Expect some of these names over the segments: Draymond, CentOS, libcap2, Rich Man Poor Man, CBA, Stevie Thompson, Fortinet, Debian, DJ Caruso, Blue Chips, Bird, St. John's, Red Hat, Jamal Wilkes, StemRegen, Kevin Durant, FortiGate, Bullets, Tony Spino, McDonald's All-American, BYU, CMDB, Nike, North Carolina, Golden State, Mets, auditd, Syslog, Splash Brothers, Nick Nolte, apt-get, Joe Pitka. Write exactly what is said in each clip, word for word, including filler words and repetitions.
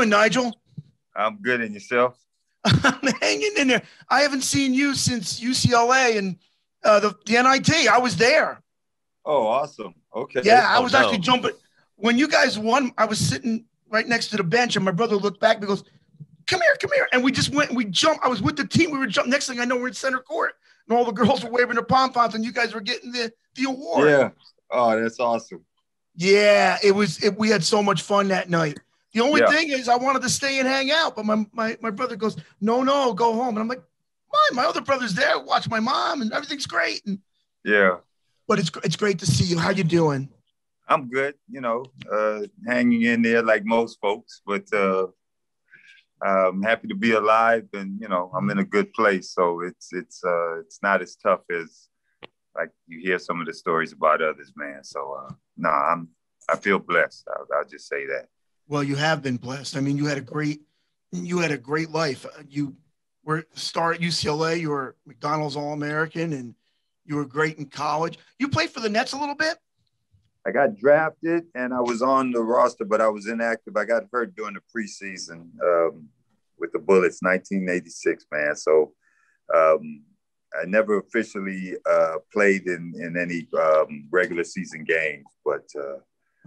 doing, Nigel? I'm good. And yourself? I'm hanging in there. I haven't seen you since U C L A and uh, the, the N I T. I was there. Oh, awesome. Okay. Yeah, I was oh, actually no. jumping. When you guys won, I was sitting right next to the bench, and my brother looked back and goes, come here, come here. And we just went and we jumped. I was with the team. We were jumping. Next thing I know, we're in center court. And all the girls were waving their pom-poms, and you guys were getting the, the award. Yeah. Oh, that's awesome. Yeah, it was. It, we had so much fun that night. The only yeah. thing is I wanted to stay and hang out, but my, my, my brother goes, no, no, go home. And I'm like, my, my other brother's there. Watch my mom, and everything's great. And, yeah. But it's it's great to see you. How you doing? I'm good, you know, uh, hanging in there like most folks, but uh, I'm happy to be alive, and, you know, I'm in a good place. So it's it's uh, it's not as tough as like you hear some of the stories about others, man. So, uh, no, nah, I'm I feel blessed. I'll, I'll just say that. Well, you have been blessed. I mean, you had a great you had a great life. You were a star at U C L A. You were McDonald's All-American, and you were great in college. You played for the Nets a little bit. I got drafted, and I was on the roster, but I was inactive. I got hurt during the preseason um, with the Bullets, nineteen eighty-six, man. So um, I never officially uh, played in, in any um, regular season games, but uh,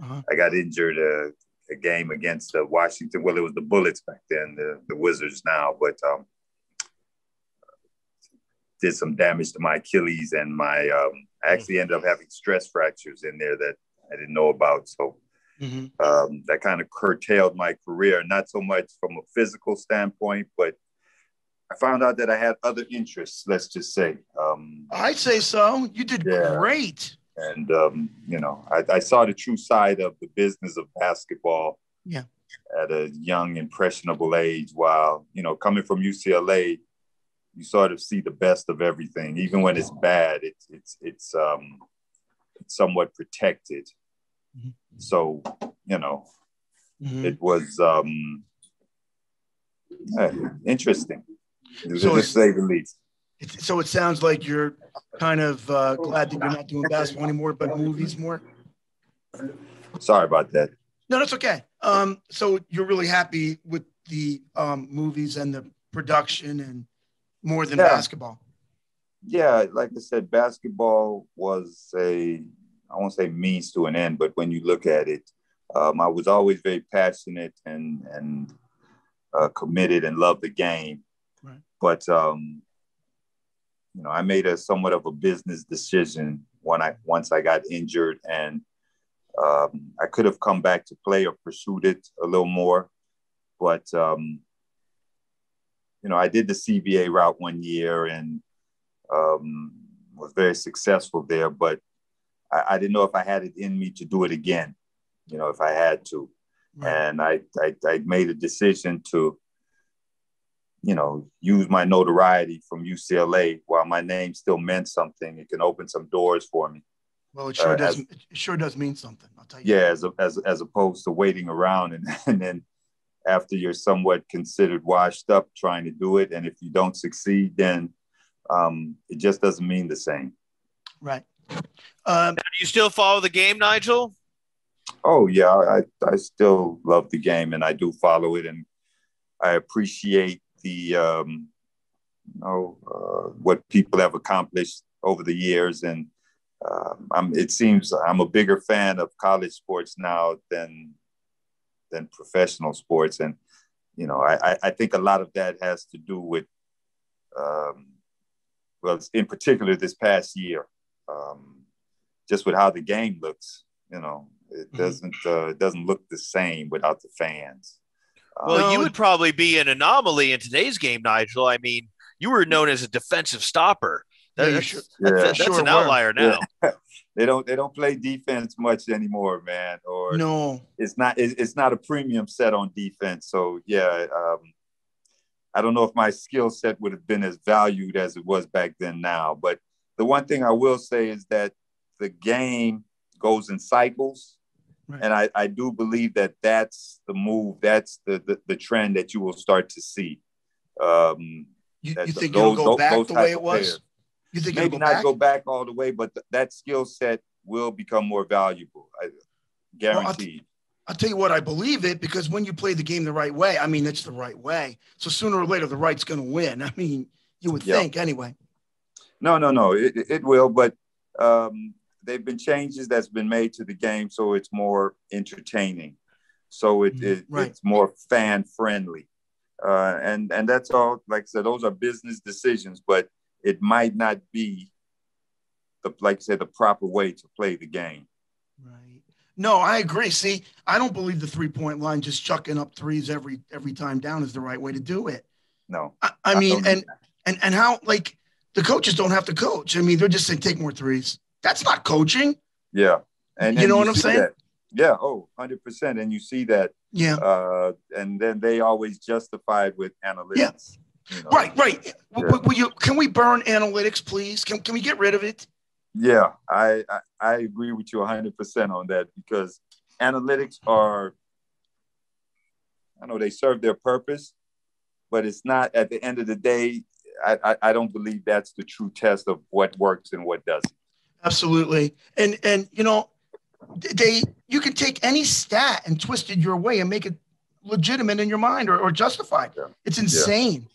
uh-huh. I got injured uh, a game against the Washington. Well, it was the Bullets back then, the, the Wizards now, but um, did some damage to my Achilles, and my um, I actually ended up having stress fractures in there that I didn't know about. So mm-hmm. um, that kind of curtailed my career, not so much from a physical standpoint, but I found out that I had other interests, let's just say. Um, I'd say so. You did yeah. great. And, um, you know, I, I saw the true side of the business of basketball yeah. at a young, impressionable age, while, you know, coming from U C L A, you sort of see the best of everything. Even when it's bad, it's it's it's um it's somewhat protected. Mm-hmm. So, you know, mm-hmm. it was um yeah, interesting. So it's, say the least. It's, so it sounds like you're kind of uh, glad that you're not doing basketball anymore, but movies more. Sorry about that. No, that's okay. Um, so you're really happy with the um movies and the production and. More than yeah. basketball. Yeah, like I said, basketball was a, I won't say means to an end, but when you look at it, um, I was always very passionate and and uh, committed and loved the game. Right. But, um, you know, I made a somewhat of a business decision when I once I got injured, and um, I could have come back to play or pursued it a little more, but um, you know, I did the C B A route one year and um, was very successful there, but I, I didn't know if I had it in me to do it again, you know, if I had to. Right. And I, I, I made a decision to, you know, use my notoriety from U C L A while my name still meant something. It can open some doors for me. Well, it sure uh, does. As, it sure does mean something. I'll tell you. Yeah, as a, as as opposed to waiting around and, and then. After you're somewhat considered washed up trying to do it. And if you don't succeed, then um, it just doesn't mean the same. Right. Um, do you still follow the game, Nigel? Oh, yeah. I, I still love the game, and I do follow it. And I appreciate the, um, you know, uh, what people have accomplished over the years. And uh, I'm, it seems I'm a bigger fan of college sports now than than professional sports. And, you know, I, I think a lot of that has to do with, um, well, in particular this past year, um, just with how the game looks, you know, it doesn't, uh, it doesn't look the same without the fans. Well, um, you would probably be an anomaly in today's game, Nigel. I mean, you were known as a defensive stopper. That, yeah, that's yeah, that's, that's sure an outlier now. Yeah. They don't they don't play defense much anymore, man. Or no, it's not it's not a premium set on defense. So yeah, um, I don't know if my skill set would have been as valued as it was back then now. But the one thing I will say is that the game goes in cycles, right. and I, I do believe that that's the move. That's the the, the trend that you will start to see. Um, you, you think those, it'll go back the way it was? Players. You think Maybe go not back? go back all the way, but th- that skill set will become more valuable. I guarantee. Well, I'll, t- I'll tell you what, I believe it, because when you play the game the right way, I mean, it's the right way. So sooner or later, the right's going to win. I mean, you would yeah. think anyway. No, no, no, it, it will. But um, there've been changes that's been made to the game, so it's more entertaining. So it, it, right. it's more fan friendly. Uh, and, and that's all, like I said, those are business decisions, but it might not be, the like I said, the proper way to play the game. Right. No, I agree. See, I don't believe the three-point line just chucking up threes every every time down is the right way to do it. No. I, I, I mean, and, and and how, like, the coaches don't have to coach. I mean, they're just saying, take more threes. That's not coaching. Yeah. And You know what I'm saying? Yeah. Oh, one hundred percent. And you see that. Yeah. Uh, and then they always justify it with analytics. Yeah. You know? Right, right. Yeah. Will, will you, can we burn analytics, please? Can, can we get rid of it? Yeah, I, I, I agree with you one hundred percent on that, because analytics are, I know they serve their purpose, but it's not, at the end of the day, I, I, I don't believe that's the true test of what works and what doesn't. Absolutely. And, and you know, they you can take any stat and twist it your way and make it legitimate in your mind or, or justified. Yeah. It's insane.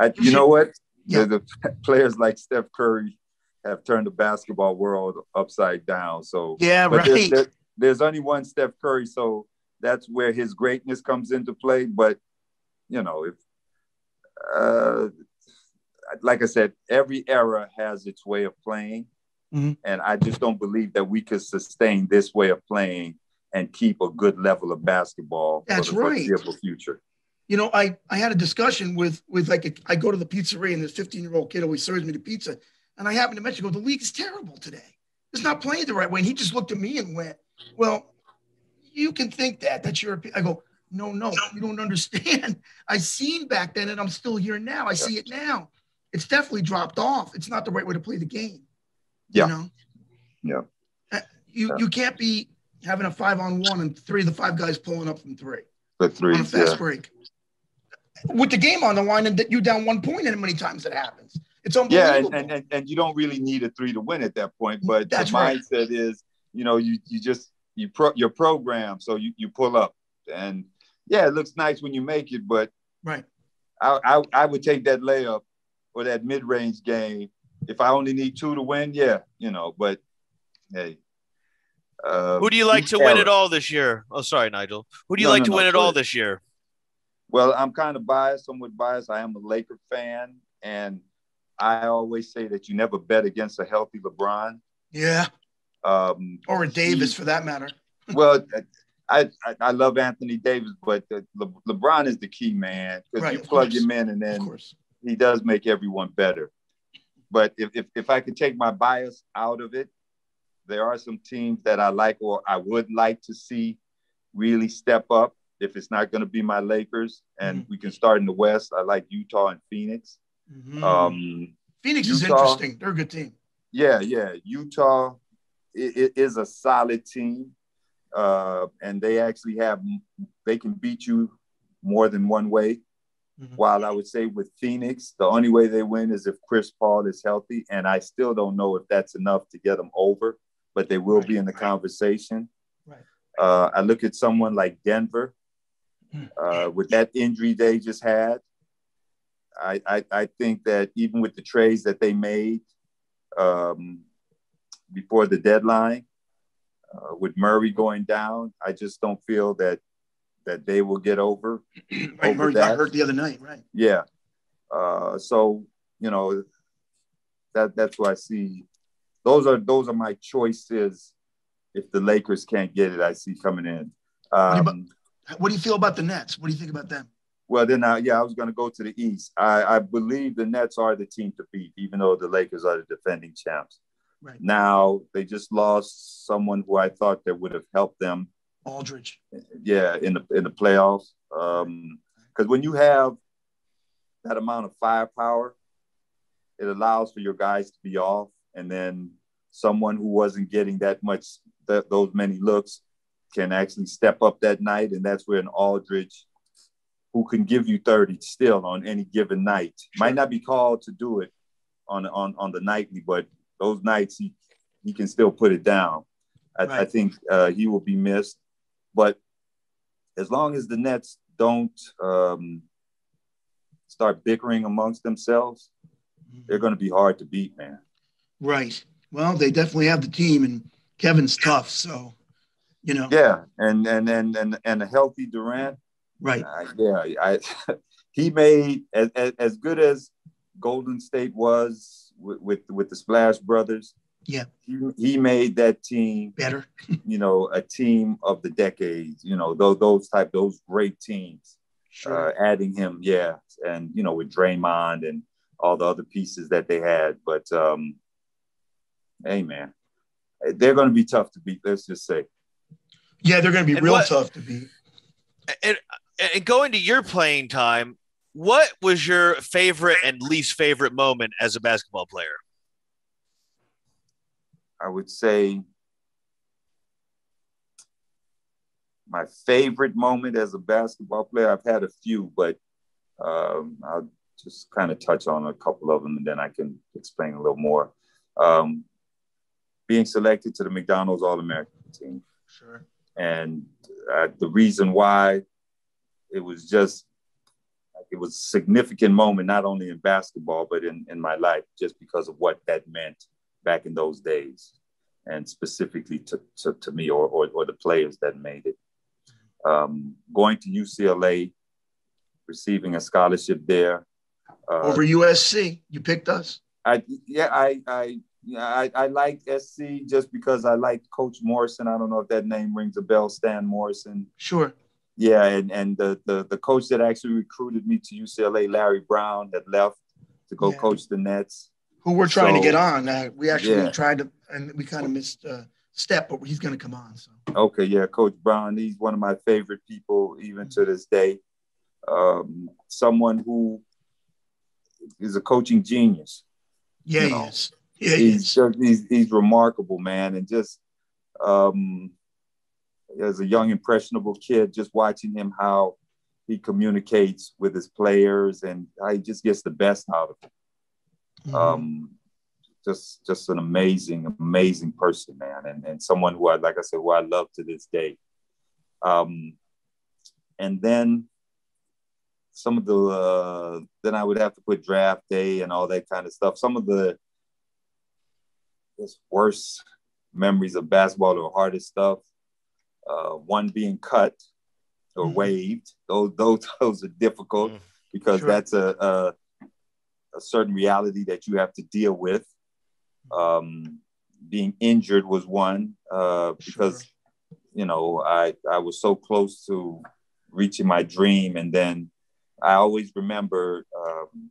Yeah. I, you, you should, know what? Yeah. The, the players like Steph Curry have turned the basketball world upside down. So yeah, but right. There's, there, there's only one Steph Curry, so that's where his greatness comes into play. But you know, if uh, like I said, every era has its way of playing, mm-hmm. and I just don't believe that we could sustain this way of playing and keep a good level of basketball that's for the right. foreseeable future. You know, I I had a discussion with with like a, I go to the pizzeria and this fifteen year old kid always serves me the pizza. And I happened to mention, go, the league is terrible today. It's not playing the right way. And he just looked at me and went, well, you can think that. That's your opinion. I go, no, no, you don't understand. I seen back then and I'm still here now. I see it now. It's definitely dropped off. It's not the right way to play the game. Yeah. You know? Yeah. You, yeah. you can't be having a five on one and three of the five guys pulling up from three. The three. On a fast yeah. break. With the game on the line and you down one point, and many times it happens. It's unbelievable. Yeah, and, and, and you don't really need a three to win at that point, but that's the mindset right. is, you know, you you just you pro you're programmed, so you, you pull up, and yeah, it looks nice when you make it, but right, I I, I would take that layup or that mid range game if I only need two to win. Yeah, you know, but hey, uh, who do you like to win it all this year? Oh, sorry, Nigel. Who do you no, like no, to no, win no, it all this year? Well, I'm kind of biased, somewhat biased. I am a Laker fan, and I always say that you never bet against a healthy LeBron. Yeah. Um, or a Davis, he, for that matter. Well, I, I I love Anthony Davis, but the, Le, LeBron is the key man, because right, you plug course. him in and then he does make everyone better. But if, if, if I could take my bias out of it, there are some teams that I like or I would like to see really step up if it's not going to be my Lakers. And mm-hmm. we can start in the West. I like Utah and Phoenix. Mm-hmm. Um, Phoenix Utah, is interesting. They're a good team. Yeah, yeah. Utah it, it is a solid team, uh, and they actually have they can beat you more than one way. Mm-hmm. While I would say with Phoenix, the only way they win is if Chris Paul is healthy, and I still don't know if that's enough to get them over. But they will right, be in the right. conversation. Right. Uh, I look at someone like Denver uh, with that injury they just had. I, I, I think that even with the trades that they made um, before the deadline, uh, with Murray going down, I just don't feel that that they will get over. right, over Murray that. got hurt the other night, right? Yeah. Uh, so you know that that's what I see. Those are those are my choices. If the Lakers can't get it, I see coming in. Um, what, do you about, what do you feel about the Nets? What do you think about them? Well, then, I, yeah, I was going to go to the East. I, I believe the Nets are the team to beat, even though the Lakers are the defending champs. Right. Now, they just lost someone who I thought that would have helped them. Aldridge. Yeah, in the in the playoffs. Because um, when you have that amount of firepower, it allows for your guys to be off. And then someone who wasn't getting that much, th- those many looks, can actually step up that night. And that's where an Aldridge, who can give you thirty still on any given night. Sure. Might not be called to do it on on, on the nightly, but those nights he, he can still put it down. I, right. I think uh, he will be missed. But as long as the Nets don't um, start bickering amongst themselves, they're going to be hard to beat, man. Right. Well, they definitely have the team, and Kevin's tough, so you know. Yeah, and and and and and a healthy Durant. Right. Uh, yeah, I he made as, as as good as Golden State was with with, with the Splash Brothers. Yeah. He, he made that team better. You know, a team of the decades. You know, those those type those great teams. Sure. Uh, adding him, yeah, and you know, with Draymond and all the other pieces that they had, but um, hey, man, they're going to be tough to beat. Let's just say, yeah, they're going to be and real what, tough to beat. And, and going to your playing time, what was your favorite and least favorite moment as a basketball player? I would say my favorite moment as a basketball player, I've had a few, but um, I'll just kind of touch on a couple of them, and then I can explain a little more. Um, being selected to the McDonald's All-American team. Sure. And uh, the reason why, it was just, it was a significant moment, not only in basketball, but in, in my life, just because of what that meant back in those days, and specifically to, to, to me or, or, or the players that made it. Um, going to U C L A, receiving a scholarship there. Uh, Over U S C, you picked us. I yeah I I I, I liked S C just because I liked Coach Morrison. I don't know if that name rings a bell, Stan Morrison. Sure. Yeah, and and the the, the coach that actually recruited me to U C L A, Larry Brown, had left to go yeah. coach the Nets, who we're trying so, to get on. Uh, we actually yeah. tried to, and we kind of missed a step, but he's going to come on. So. Okay, yeah, Coach Brown. He's one of my favorite people, even mm-hmm. to this day. Um, someone who is a coaching genius. Yeah, you know, he is. Yeah, he he's, is. he's he's remarkable, man. And just um, as a young, impressionable kid, just watching him, how he communicates with his players and how he just gets the best out of them. Mm-hmm. Um, just just an amazing, amazing person, man. And and someone who I, like I said, who I love to this day. Um, and then some of the, uh, then I would have to put draft day and all that kind of stuff. Some of the just worst memories of basketball or hardest stuff. Uh, one being cut or mm-hmm. waived. Those, those, those are difficult mm-hmm. because sure. that's a, a a certain reality that you have to deal with. Um, being injured was one uh, because, sure. you know, I, I was so close to reaching my dream, and then I always remember um,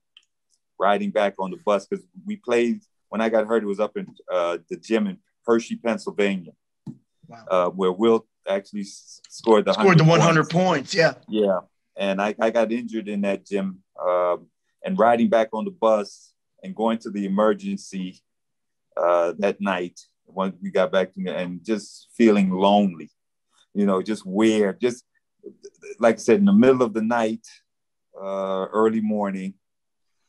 riding back on the bus, because we played, when I got hurt, it was up in uh, the gym in Hershey, Pennsylvania, wow. uh, where Will actually scored the scored the one hundred points. points. Yeah, yeah, and I, I got injured in that gym, um, and riding back on the bus and going to the emergency uh, that night when we got back, to and just feeling lonely, you know, just weird, just like I said, in the middle of the night. Uh, early morning,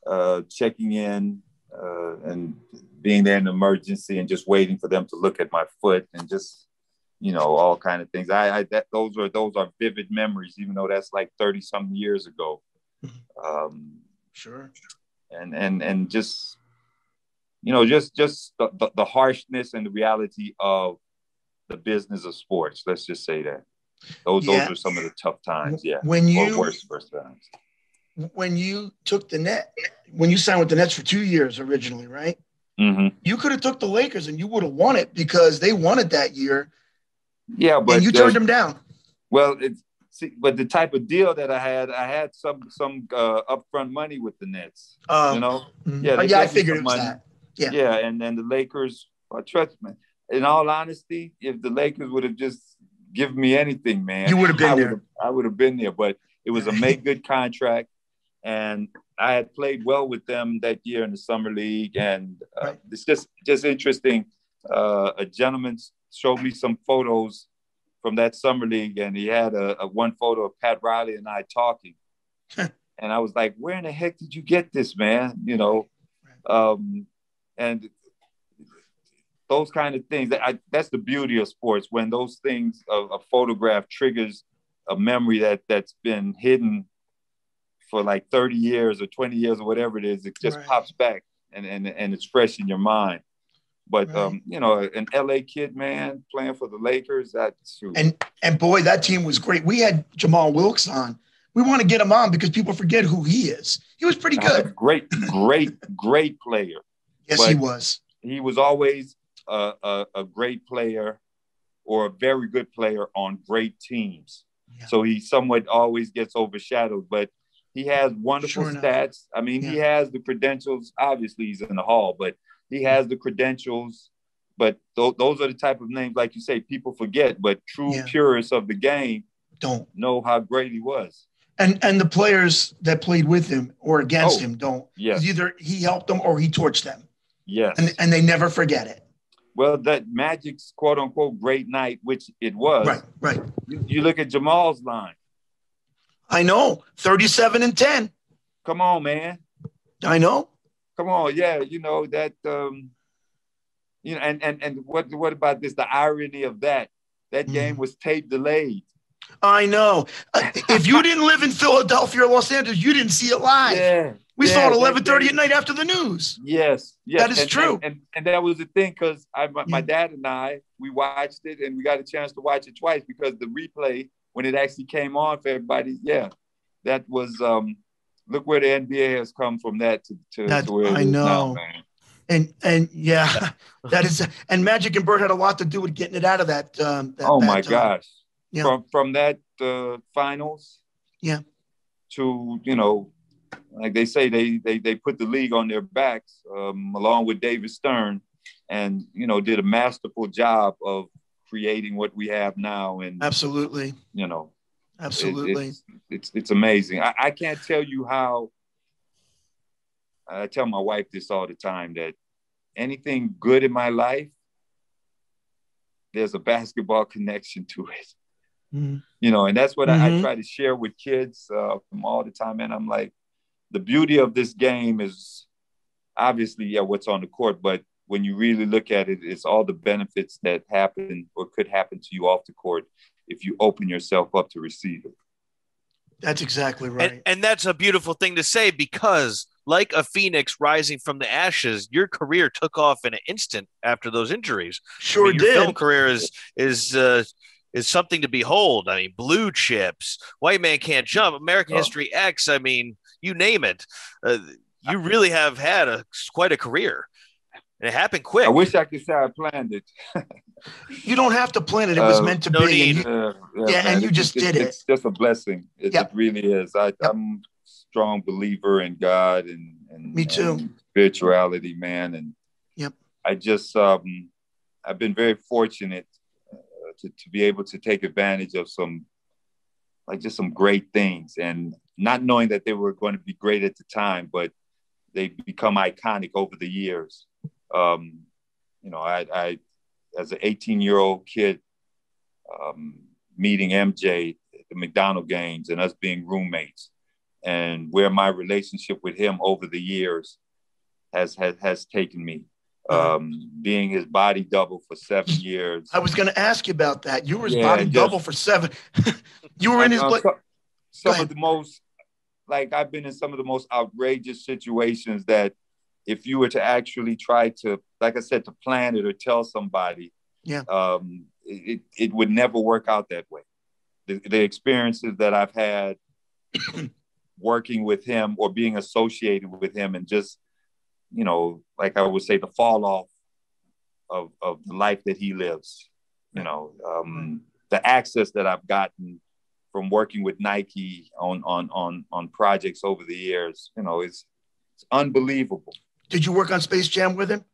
uh, checking in uh, and being there in an emergency, and just waiting for them to look at my foot, and just, you know, all kind of things. I, I that those are those are vivid memories, even though that's like thirty some years ago. Um, sure. And and and just, you know, just just the, the, the harshness and the reality of the business of sports. Let's just say that those yeah. those are some of the tough times. Yeah. When you or worst worst times. When you took the net, when you signed with the Nets for two years originally, right? Mm-hmm. You could have took the Lakers and you would have won it, because they won it that year. Yeah, but and you turned them down. Well, it's see, but the type of deal that I had, I had some some uh, upfront money with the Nets. Um, you know, yeah, yeah, I figured it was that. Yeah, yeah, and then the Lakers. Well, trust me. In all honesty, if the Lakers would have just given me anything, man, you would have been I there. I would have been there, but it was a make good contract. And I had played well with them that year in the summer league. And uh, right. it's just just interesting. Uh, a gentleman showed me some photos from that summer league, and he had a, a one photo of Pat Riley and I talking. And I was like, where in the heck did you get this, man? You know, um, and those kind of things. That I, that's the beauty of sports, when those things, a, a photograph triggers a memory that that's been hidden for like thirty years or twenty years or whatever it is, it just right. pops back and, and, and it's fresh in your mind. But, right. um, you know, an L A kid, man, playing for the Lakers, that's true. And, and boy, that team was great. We had Jamal Wilkes on. We want to get him on because people forget who he is. He was pretty good. Uh, great, great, great player. Yes, but he was. He was always a, a, a great player or a very good player on great teams. Yeah. So he somewhat always gets overshadowed, but he has wonderful sure stats. I mean, yeah. he has the credentials. Obviously, he's in the Hall, but he has the credentials. But th- those are the type of names, like you say, people forget, but true yeah. purists of the game don't know how great he was. And and the players that played with him or against oh, him don't. Yes. Either he helped them or he torched them. Yes. And, and they never forget it. Well, that Magic's quote-unquote great night, which it was. Right, right. You, you look at Jamal's line. I know. thirty-seven and ten. Come on, man. I know. Come on. Yeah, you know, that um, you know, and and and what what about this? The irony of that. That mm. game was tape delayed. I know. Uh, if you didn't live in Philadelphia or Los Angeles, you didn't see it live. Yeah, we yeah, saw it eleven thirty at night after the news. Yes. yes. That is and, true. And, and, and that was the thing, because my, yeah. my dad and I, we watched it, and we got a chance to watch it twice because the replay, when it actually came on for everybody, yeah, that was um, – look where the N B A has come from that to, to, that, to where it I is know. now, man. And, and yeah, that is – and Magic and Bird had a lot to do with getting it out of that. Um, that oh, that my time. gosh. Yeah. From from that uh, finals, yeah, to you know, like they say, they they they put the league on their backs, um, along with David Stern, and you know, did a masterful job of creating what we have now. And absolutely, you know, absolutely, it, it's, it's it's amazing. I, I can't tell you how. I tell my wife this all the time that anything good in my life, there's a basketball connection to it. Mm-hmm. You know, and that's what mm-hmm. I, I try to share with kids uh, from all the time. And I'm like, the beauty of this game is obviously, yeah, what's on the court. But when you really look at it, it's all the benefits that happen or could happen to you off the court if you open yourself up to receive it. That's exactly right. And, and that's a beautiful thing to say, because like a phoenix rising from the ashes, your career took off in an instant after those injuries. Sure I mean, your did. Your film career is is uh, is something to behold. I mean, Blue Chips, White Man Can't Jump, American oh. History X. I mean, you name it. Uh, you really have had a quite a career. And it happened quick. I wish I could say I planned it. You don't have to plan it. It was uh, meant to no be. Need. Uh, yeah, yeah and you it's, just it's, did it. It's just a blessing. It, yep. it really is. I, yep. I'm a strong believer in God and, and, Me too. and spirituality, man. And yep. I just, um, I've been very fortunate To, to be able to take advantage of some, like just some great things, and not knowing that they were going to be great at the time, but they've become iconic over the years. Um, you know, I, I, as an eighteen year old kid, um, meeting M J at the McDonald's games and us being roommates, and where my relationship with him over the years has, has, has taken me. Um, being his body double for seven years. I was going to ask you about that. You were his yeah, body just, double for seven. You were in his. Bla- so, some of the most, like I've been in some of the most outrageous situations that, if you were to actually try to, like I said, to plan it or tell somebody, yeah, um, it it would never work out that way. The, the experiences that I've had working with him or being associated with him, and just. You know, like I would say, the fall off of, of the life that he lives, you know, um, the access that I've gotten from working with Nike on on on on projects over the years, you know, it's, it's unbelievable. Did you work on Space Jam with him?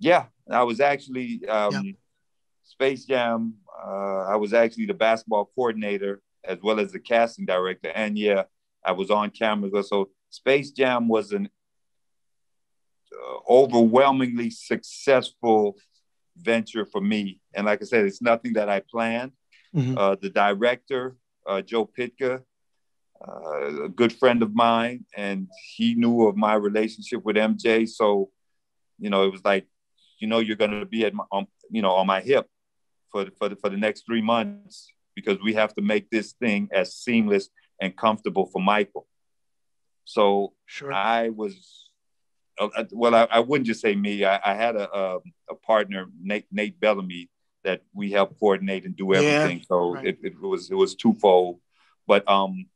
Yeah, I was actually um, yeah. Space Jam. Uh, I was actually the basketball coordinator as well as the casting director. And yeah, I was on camera. So Space Jam was an Uh, overwhelmingly successful venture for me. And like I said, it's nothing that I planned. Mm-hmm. Uh, the director, uh, Joe Pitka, uh, a good friend of mine, and he knew of my relationship with M J. So, you know, it was like, you know, you're going to be at my, um, you know, on my hip for the, for the, for the next three months. because we have to make this thing as seamless and comfortable for Michael. So sure. I was, well, I, I wouldn't just say me. I, I had a, a a partner, Nate Nate Bellamy, that we helped coordinate and do everything. Yeah, so right. it, it was it was twofold, but um,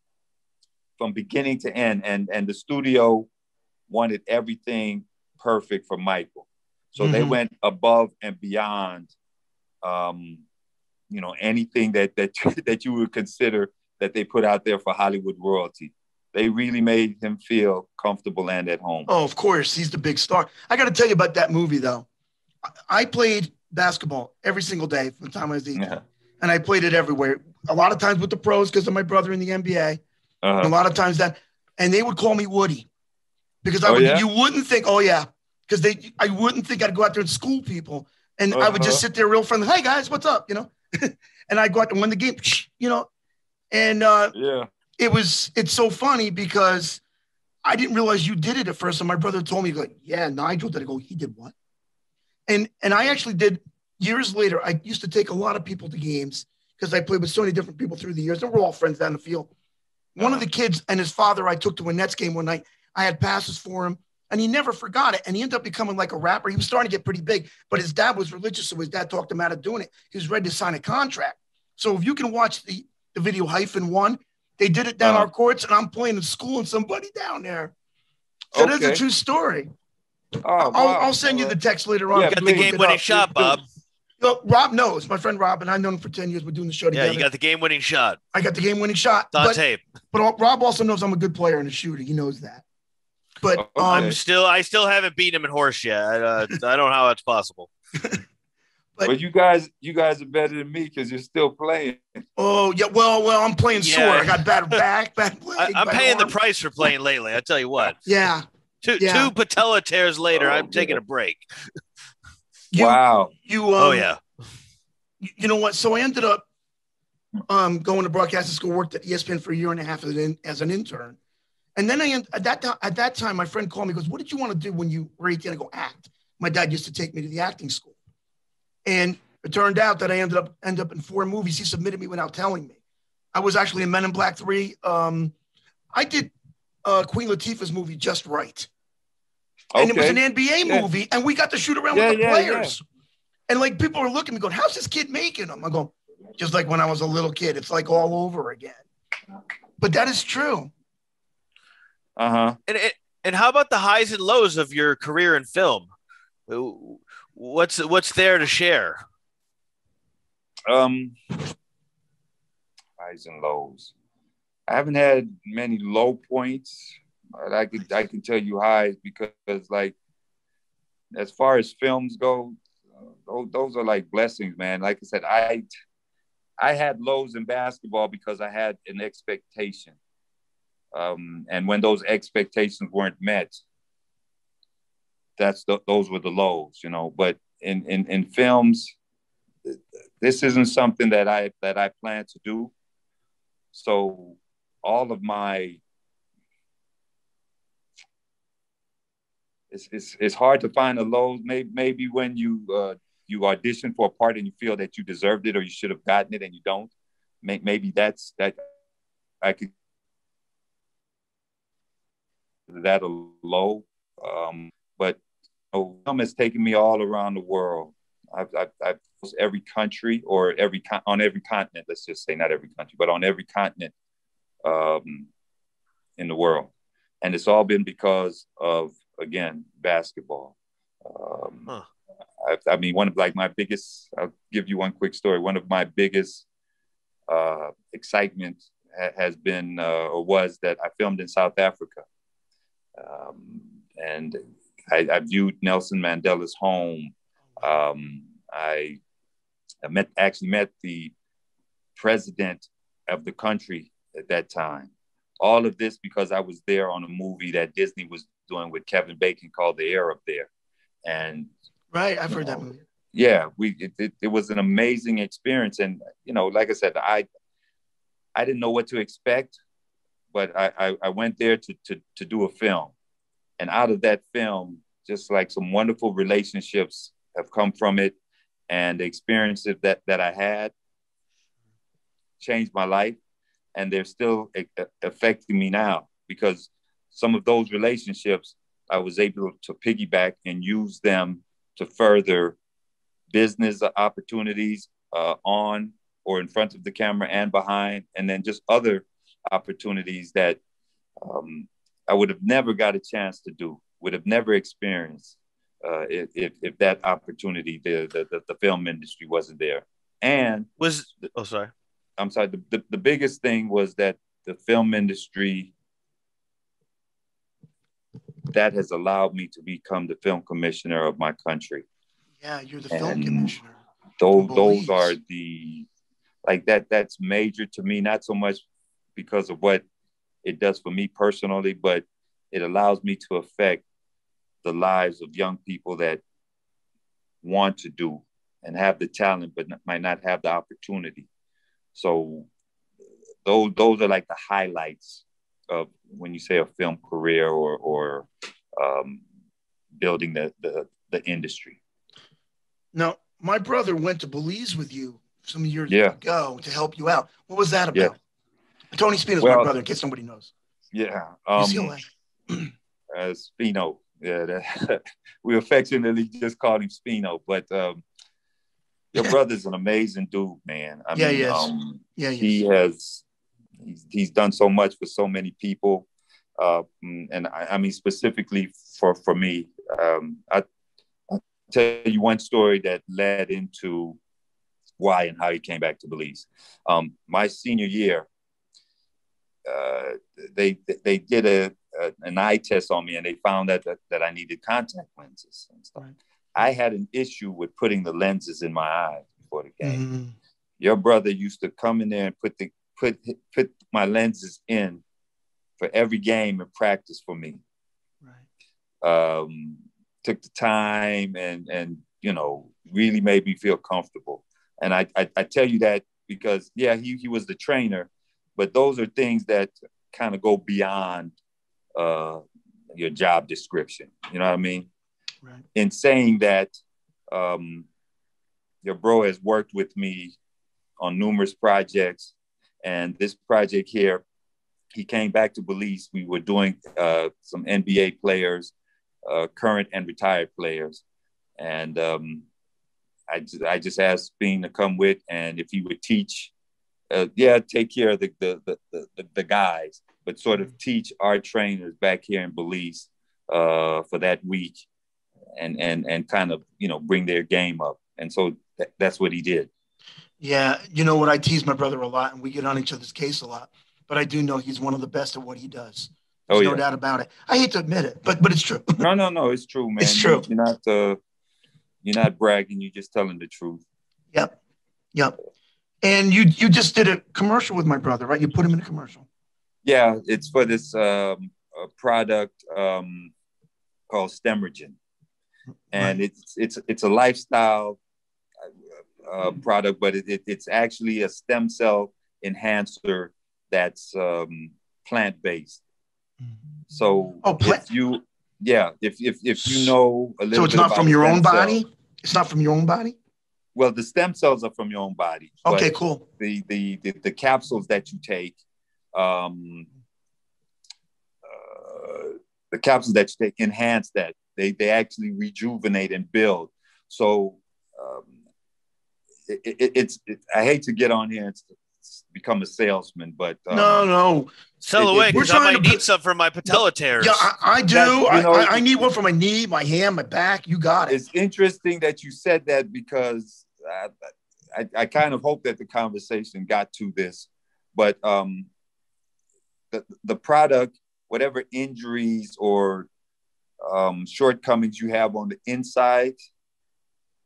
from beginning to end, and and the studio wanted everything perfect for Michael. So mm-hmm. they went above and beyond, um, you know, anything that that that you would consider that they put out there for Hollywood royalty. They really made him feel comfortable and at home. Oh, of course. He's the big star. I got to tell you about that movie, though. I played basketball every single day from the time I was eighteen. Yeah. And I played it everywhere. A lot of times with the pros because of my brother in the N B A. Uh-huh. A lot of times that. And they would call me Woody. Because I oh, would, yeah? you wouldn't think, oh, yeah. Because they, I wouldn't think I'd go out there and school people. And uh-huh. I would just sit there real friendly. Hey, guys, what's up? You know? And I'd go out and win the game. You know? And uh, yeah. It was, it's so funny because I didn't realize you did it at first. And my brother told me, like, yeah, Nigel did. I go, he did what? And and I actually did years later. I used to take a lot of people to games because I played with so many different people through the years. And we're all friends down the field. One of the kids and his father I took to a Nets game one night. I had passes for him and he never forgot it. And he ended up becoming like a rapper. He was starting to get pretty big, but his dad was religious. So his dad talked him out of doing it. He was ready to sign a contract. So if you can watch the, the video hyphen one, they did it down uh, our courts, and I'm playing in school and somebody down there. So okay. That's a true story. Oh, wow. I'll, I'll send you the text later on. Yeah, you got the game-winning shot, Bob. You know, Rob knows. My friend Rob, and I've known him for ten years. We're doing the show yeah, together. Yeah, you got the game-winning shot. I got the game-winning shot. It's on but, tape. But Rob also knows I'm a good player and a shooter. He knows that. But okay. um, I'm still, I still haven't beaten him in horse yet. I, uh, I don't know how that's possible. But, but you guys, you guys are better than me because you're still playing. Oh yeah, well, well, I'm playing yeah. sore. I got bad back, bad leg. I, I'm bad paying arm. The price for playing lately. I tell you what. Yeah. Two yeah. two patella tears later, oh, I'm taking yeah. a break. You, wow. You. Um, oh yeah. You, you know what? So I ended up um, going to broadcasting school, worked at E S P N for a year and a half as an, as an intern, and then I at that at that time, my friend called me. Goes, what did you want to do when you were eighteen? I go, act. My dad used to take me to the acting school. And it turned out that I ended up end up in four movies. He submitted me without telling me. I was actually in Men in Black three. Um, I did uh, Queen Latifah's movie Just Right. Okay. And it was an N B A yeah. movie. And we got to shoot around yeah, with the yeah, players. Yeah. And, like, people are looking at me going, how's this kid making them? I go, just like when I was a little kid. It's, like, all over again. But that is true. Uh-huh. And, and how about the highs and lows of your career in film? Ooh. What's what's there to share? Um, highs and lows. I haven't had many low points, but I could I can tell you highs because, like, as far as films go, uh, those, those are like blessings, man. Like I said, I I had lows in basketball because I had an expectation, um, and when those expectations weren't met, that's the, those were the lows, you know, but in, in, in films, this isn't something that I, that I plan to do. So all of my, it's, it's, it's hard to find the lows. Maybe, maybe when you, uh, you audition for a part and you feel that you deserved it or you should have gotten it and you don't, maybe that's that I could, that a low, um, but, oh, film has taken me all around the world. I've, I've, I've every country or every con- on every continent. Let's just say not every country, but on every continent um, in the world, and it's all been because of again basketball. Um, huh. I, I mean, one of like my biggest. I'll give you one quick story. One of my biggest uh, excitement ha- has been uh, or was that I filmed in South Africa, um, and. I, I viewed Nelson Mandela's home. Um, I, I met, actually met the president of the country at that time. All of this because I was there on a movie that Disney was doing with Kevin Bacon called The Air Up There. And right, I've heard know, that movie. Yeah, we it, it, it was an amazing experience, and you know, like I said, I I didn't know what to expect, but I I, I went there to to to do a film. And out of that film, just like some wonderful relationships have come from it and the experiences that, that I had changed my life, and they're still affecting me now, because some of those relationships I was able to piggyback and use them to further business opportunities uh, on or in front of the camera and behind, and then just other opportunities that um, I would have never got a chance to do, would have never experienced uh, if, if that opportunity, the, the, the film industry wasn't there. And was, oh, sorry. I'm sorry. The, the, the biggest thing was that the film industry, that has allowed me to become the film commissioner of my country. Yeah, you're the and film commissioner. Those, those are the, like that, that's major to me, not so much because of what it does for me personally, but it allows me to affect the lives of young people that want to do and have the talent, but might not have the opportunity. So those, those are like the highlights of when you say a film career or, or um, building the, the, the industry. Now, my brother went to Belize with you some years yeah. ago to help you out. What was that about? Yeah. Tony Spino's well, my brother, in case somebody knows. Yeah. Um, U C L A. uh, Spino. Yeah, that, we affectionately just called him Spino, but um, your yeah. brother's an amazing dude, man. I yeah, mean, yes. um, yeah, yes. he has... He's, he's done so much for so many people. Uh, and I, I mean, specifically for, for me, um, I, I'll tell you one story that led into why and how he came back to Belize. Um, my senior year, uh, they, they did a, a, an eye test on me, and they found that, that, that I needed contact lenses and stuff. Right. I had an issue with putting the lenses in my eyes before the game. Mm-hmm. Your brother used to come in there and put the Put, put my lenses in for every game and practice for me. Right. Um, took the time and, and, you know, really made me feel comfortable. And I, I, I tell you that because, yeah, he, he was the trainer, but those are things that kind of go beyond uh, your job description. You know what I mean? Right. In saying that, um, your bro has worked with me on numerous projects. And this project here, he came back to Belize. We were doing uh, some N B A players, uh, current and retired players. And um, I, I just asked Bean to come with, and if he would teach, uh, yeah, take care of the, the, the, the, the guys, but sort of teach our trainers back here in Belize uh, for that week and, and, and kind of, you know, bring their game up. And so th- that's what he did. Yeah, you know what? I tease my brother a lot, and we get on each other's case a lot. But I do know he's one of the best at what he does. There's oh, yeah. no doubt about it. I hate to admit it, but but it's true. No, no, no, it's true, man. It's true. You're not uh, you're not bragging. You're just telling the truth. Yep, yep. And you you just did a commercial with my brother, right? You put him in a commercial. Yeah, it's for this um, product um, called Stemmergen, and right. it's it's it's a lifestyle. Uh, product, but it, it, it's actually a stem cell enhancer that's um, plant-based. So oh, plant- if you, yeah, if if if you know a little. So it's bit not from your own body. Cell, it's not from your own body. Well, the stem cells are from your own body. Okay, cool. The the the, the capsules that you take, um, uh, the capsules that you take enhance that. They they actually rejuvenate and build. So. Um, It, it, it's. It, I hate to get on here and become a salesman, but um, no, no, sell it, away. It, we're trying I might to put, need some for my patella tears. Yeah, I, I do. I, know, I, I need one for my knee, my hand, my back. You got it. It's interesting that you said that because I, I, I kind of hope that the conversation got to this, but um, the the product, whatever injuries or um, shortcomings you have on the inside.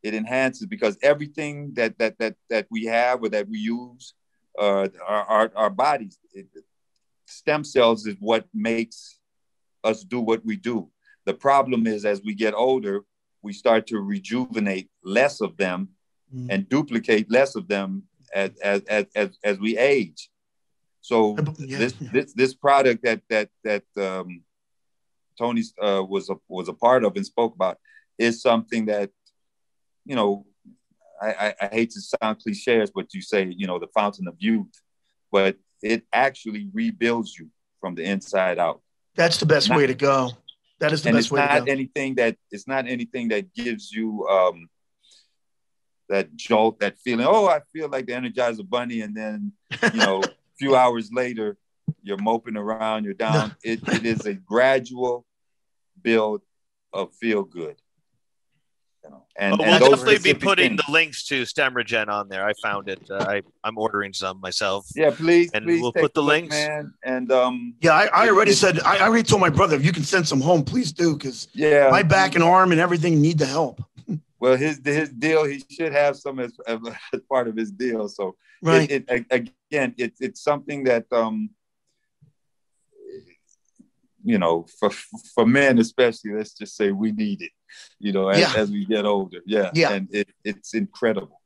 It enhances because everything that that that that we have or that we use, uh, our, our our bodies, it, stem cells is what makes us do what we do. The problem is as we get older, we start to rejuvenate less of them mm. and duplicate less of them as as as as, as we age. So yeah. this this this product that that that um, Tony uh, was a, was a part of and spoke about is something that. You know, I, I hate to sound cliches, but you say, you know, the fountain of youth, but it actually rebuilds you from the inside out. That's the best not, way to go. That is the best way to go. And it's not anything that, it's not anything that gives you um, that jolt, that feeling, oh, I feel like the Energizer Bunny. And then, you know, a few hours later, you're moping around, you're down. No. It, it is a gradual build of feel good. You know, and, oh, and we'll definitely be putting things. The links to StemRegen on there. I found it. Uh, I I'm ordering some myself. Yeah, please. And please we'll put the look, links. Man. And um. Yeah, I, I already it, said. I already told my brother if you can send some home, please do, because yeah, my back and arm and everything need the help. Well, his his deal. He should have some as, as part of his deal. So right. It, it, again, it's it's something that um. You know, for for men especially, let's just say we need it. You know, as, yeah. as we get older, yeah, yeah. and it, it's incredible.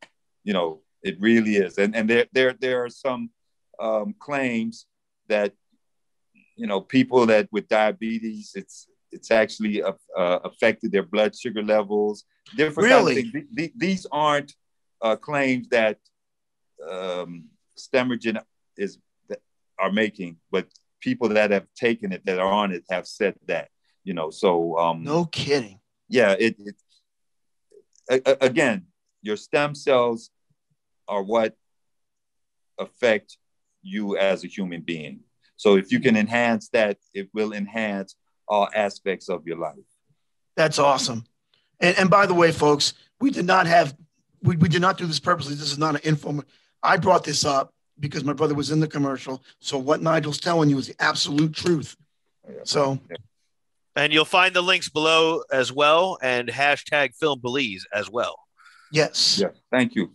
You know, it really is. And and there there there are some um, claims that you know people that with diabetes, it's it's actually uh, uh, affected their blood sugar levels. Different really, kinds of things. Th- th- these aren't uh, claims that um, StemRegen is that are making, but people that have taken it, that are on it, have said that. You know, so um, no kidding. Yeah, it, it a, a, again, your stem cells are what affect you as a human being. So if you can enhance that, it will enhance all aspects of your life. That's awesome. And, and by the way, folks, we did not have, we, we did not do this purposely. This is not an info. I brought this up because my brother was in the commercial. So what Nigel's telling you is the absolute truth. Yeah. So yeah. And you'll find the links below as well, and hashtag FilmBelize as well. Yes. Yeah. Thank you.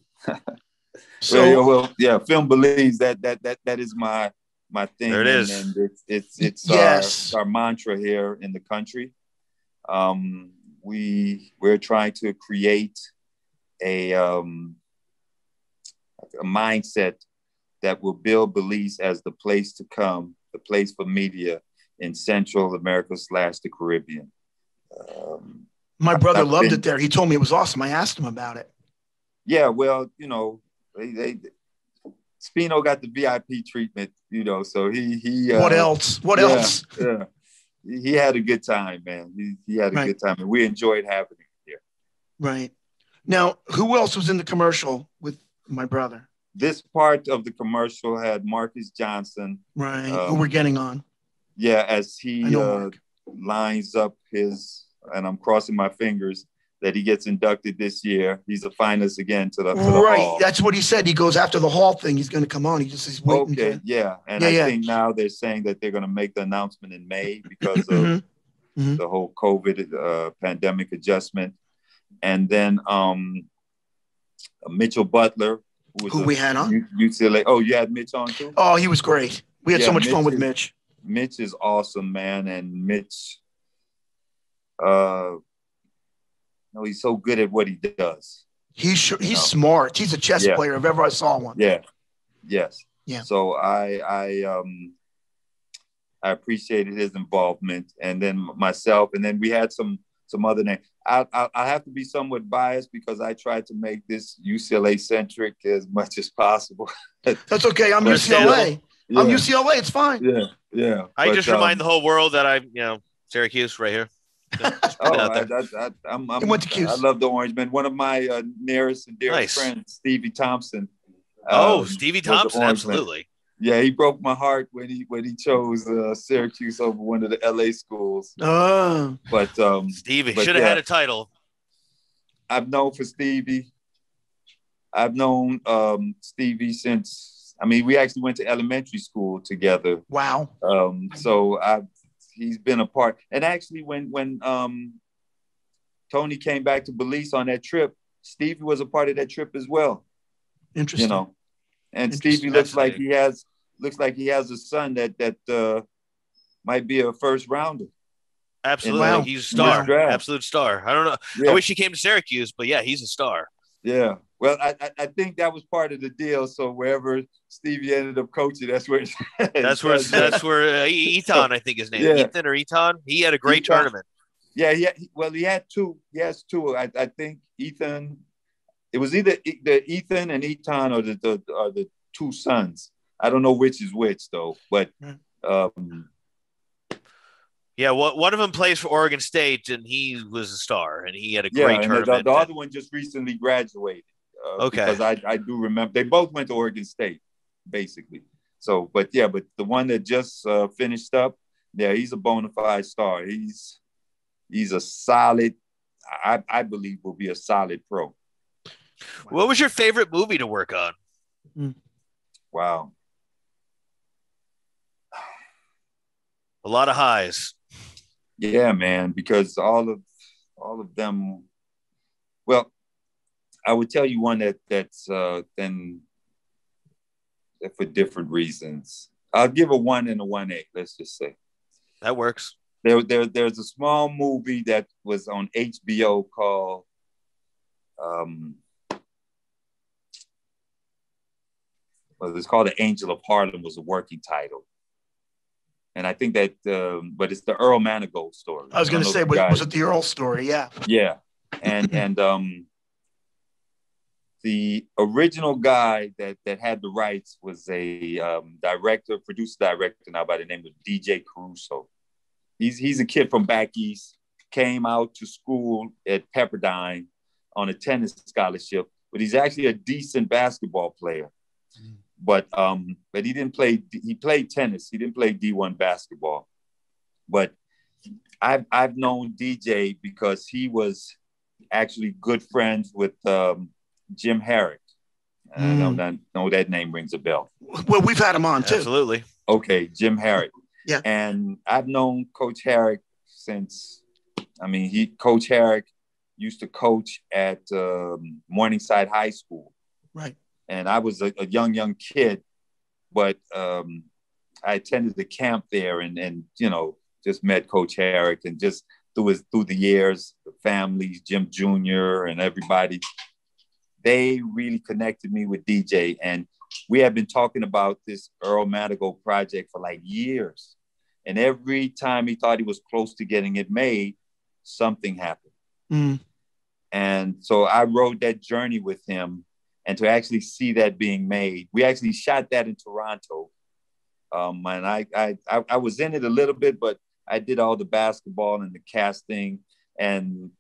so well, well, yeah, FilmBelize. That that that that is my my thing. There it is. And, and it's it's it's yes. our, our mantra here in the country. Um, we we're trying to create a um, a mindset that will build Belize as the place to come, the place for media in Central America slash the Caribbean. Um, my brother I've loved been, it there. He told me it was awesome. I asked him about it. Yeah, well, you know, they, they, Spino got the V I P treatment, you know, so he... he. Uh, what else? What yeah, else? Yeah. He had a good time, man. He, he had a right. good time, and we enjoyed having him here. Right. Now, who else was in the commercial with my brother? This part of the commercial had Marcus Johnson. Right, um, who we're getting on. Yeah, as he uh, lines up his, and I'm crossing my fingers, that he gets inducted this year. He's a finalist again to the, to the right. Hall. That's what he said. He goes after the Hall thing. He's going to come on. He just is waiting. Okay, to... yeah. And yeah, I yeah. think now they're saying that they're going to make the announcement in May because of mm-hmm. the whole COVID uh, pandemic adjustment. And then um, Mitchell Butler. Who, was who a, we had on? U C L A. Oh, you had Mitch on too? Oh, he was great. We had yeah, so much Mitch fun with is, Mitch. Mitch is awesome, man, and Mitch, uh, you know, he's so good at what he does. He's sure, he's know? smart. He's a chess yeah. player if ever I saw one. Yeah, yes, yeah. So I I um I appreciated his involvement, and then myself, and then we had some some other names. I I, I have to be somewhat biased because I tried to make this U C L A centric as much as possible. That's okay. I'm U C L A. Yeah. I'm U C L A. It's fine. Yeah, yeah. I but, just remind um, the whole world that I, you know, Syracuse right here. So, oh, I, I, I, I'm, I'm, went to Cuse. I love the Orange Man. One of my uh, nearest and dearest nice. friends, Stevie Thompson. Oh, um, Stevie Thompson, absolutely. Man. Yeah, he broke my heart when he when he chose uh, Syracuse over one of the L A schools. Oh, but um, Stevie should have yeah, had a title. I've known for Stevie. I've known um, Stevie since. I mean, we actually went to elementary school together. Wow! Um, so I, he's been a part. And actually, when when um, Tony came back to Belize on that trip, Stevie was a part of that trip as well. Interesting. You know, and Stevie looks like he has looks like he has a son that that uh, might be a first rounder. Absolutely, in, wow. he's a star. Absolute star. I don't know. Yeah. I wish he came to Syracuse, but yeah, he's a star. Yeah. Well, I I think that was part of the deal. So wherever Stevie ended up coaching, that's where it's, that's where that's where uh, Eton, I think his name, yeah. Ethan or Eton. He had a great Eton. tournament. Yeah, yeah. Well, he had two. He has two. I, I think Ethan. It was either the Ethan and Eton or the, the or the two sons. I don't know which is which though, but um, yeah, well, one of them plays for Oregon State, and he was a star, and he had a great yeah, tournament. The, the other one just recently graduated. Uh, okay, because I, I do remember they both went to Oregon State, basically. So, but yeah, but the one that just uh, finished up, yeah, he's a bona fide star. He's he's a solid. I, I believe will be a solid pro. What was your favorite movie to work on? Mm. Wow. A lot of highs. Yeah, man, because all of all of them. Well, I would tell you one that that's uh, then that for different reasons. I'll give a one and a one A. Let's just say that works. There, there, there's a small movie that was on H B O called um, well, it's called The Angel of Harlem was a working title. And I think that, um, but it's the Earl Manigault story. I was going to say, was, was it the Earl story? Yeah. Yeah. And, and um, the original guy that, that had the rights was a um, director, producer director now by the name of D J Caruso. He's he's a kid from back east, came out to school at Pepperdine on a tennis scholarship, but he's actually a decent basketball player. Mm. But um, but he didn't play. He played tennis. He didn't play D one basketball. But I've I've known D J because he was actually good friends with um, Jim Harrick. Mm. I don't, I know that name rings a bell. Well, we've had him on too. Absolutely. Okay, Jim Harrick. Yeah. And I've known Coach Harrick since, I mean, he Coach Harrick used to coach at um, Morningside High School. Right. And I was a, a young, young kid, but um, I attended the camp there and, and, you know, just met Coach Harrick and just through his, through the years, the families, Jim Junior and everybody, they really connected me with D J. And we have been talking about this Earl Manigault project for like years. And every time he thought he was close to getting it made, something happened. Mm. And so I rode that journey with him. And to actually see that being made, we actually shot that in Toronto. Um, and I, I, I was in it a little bit, but I did all the basketball and the casting. And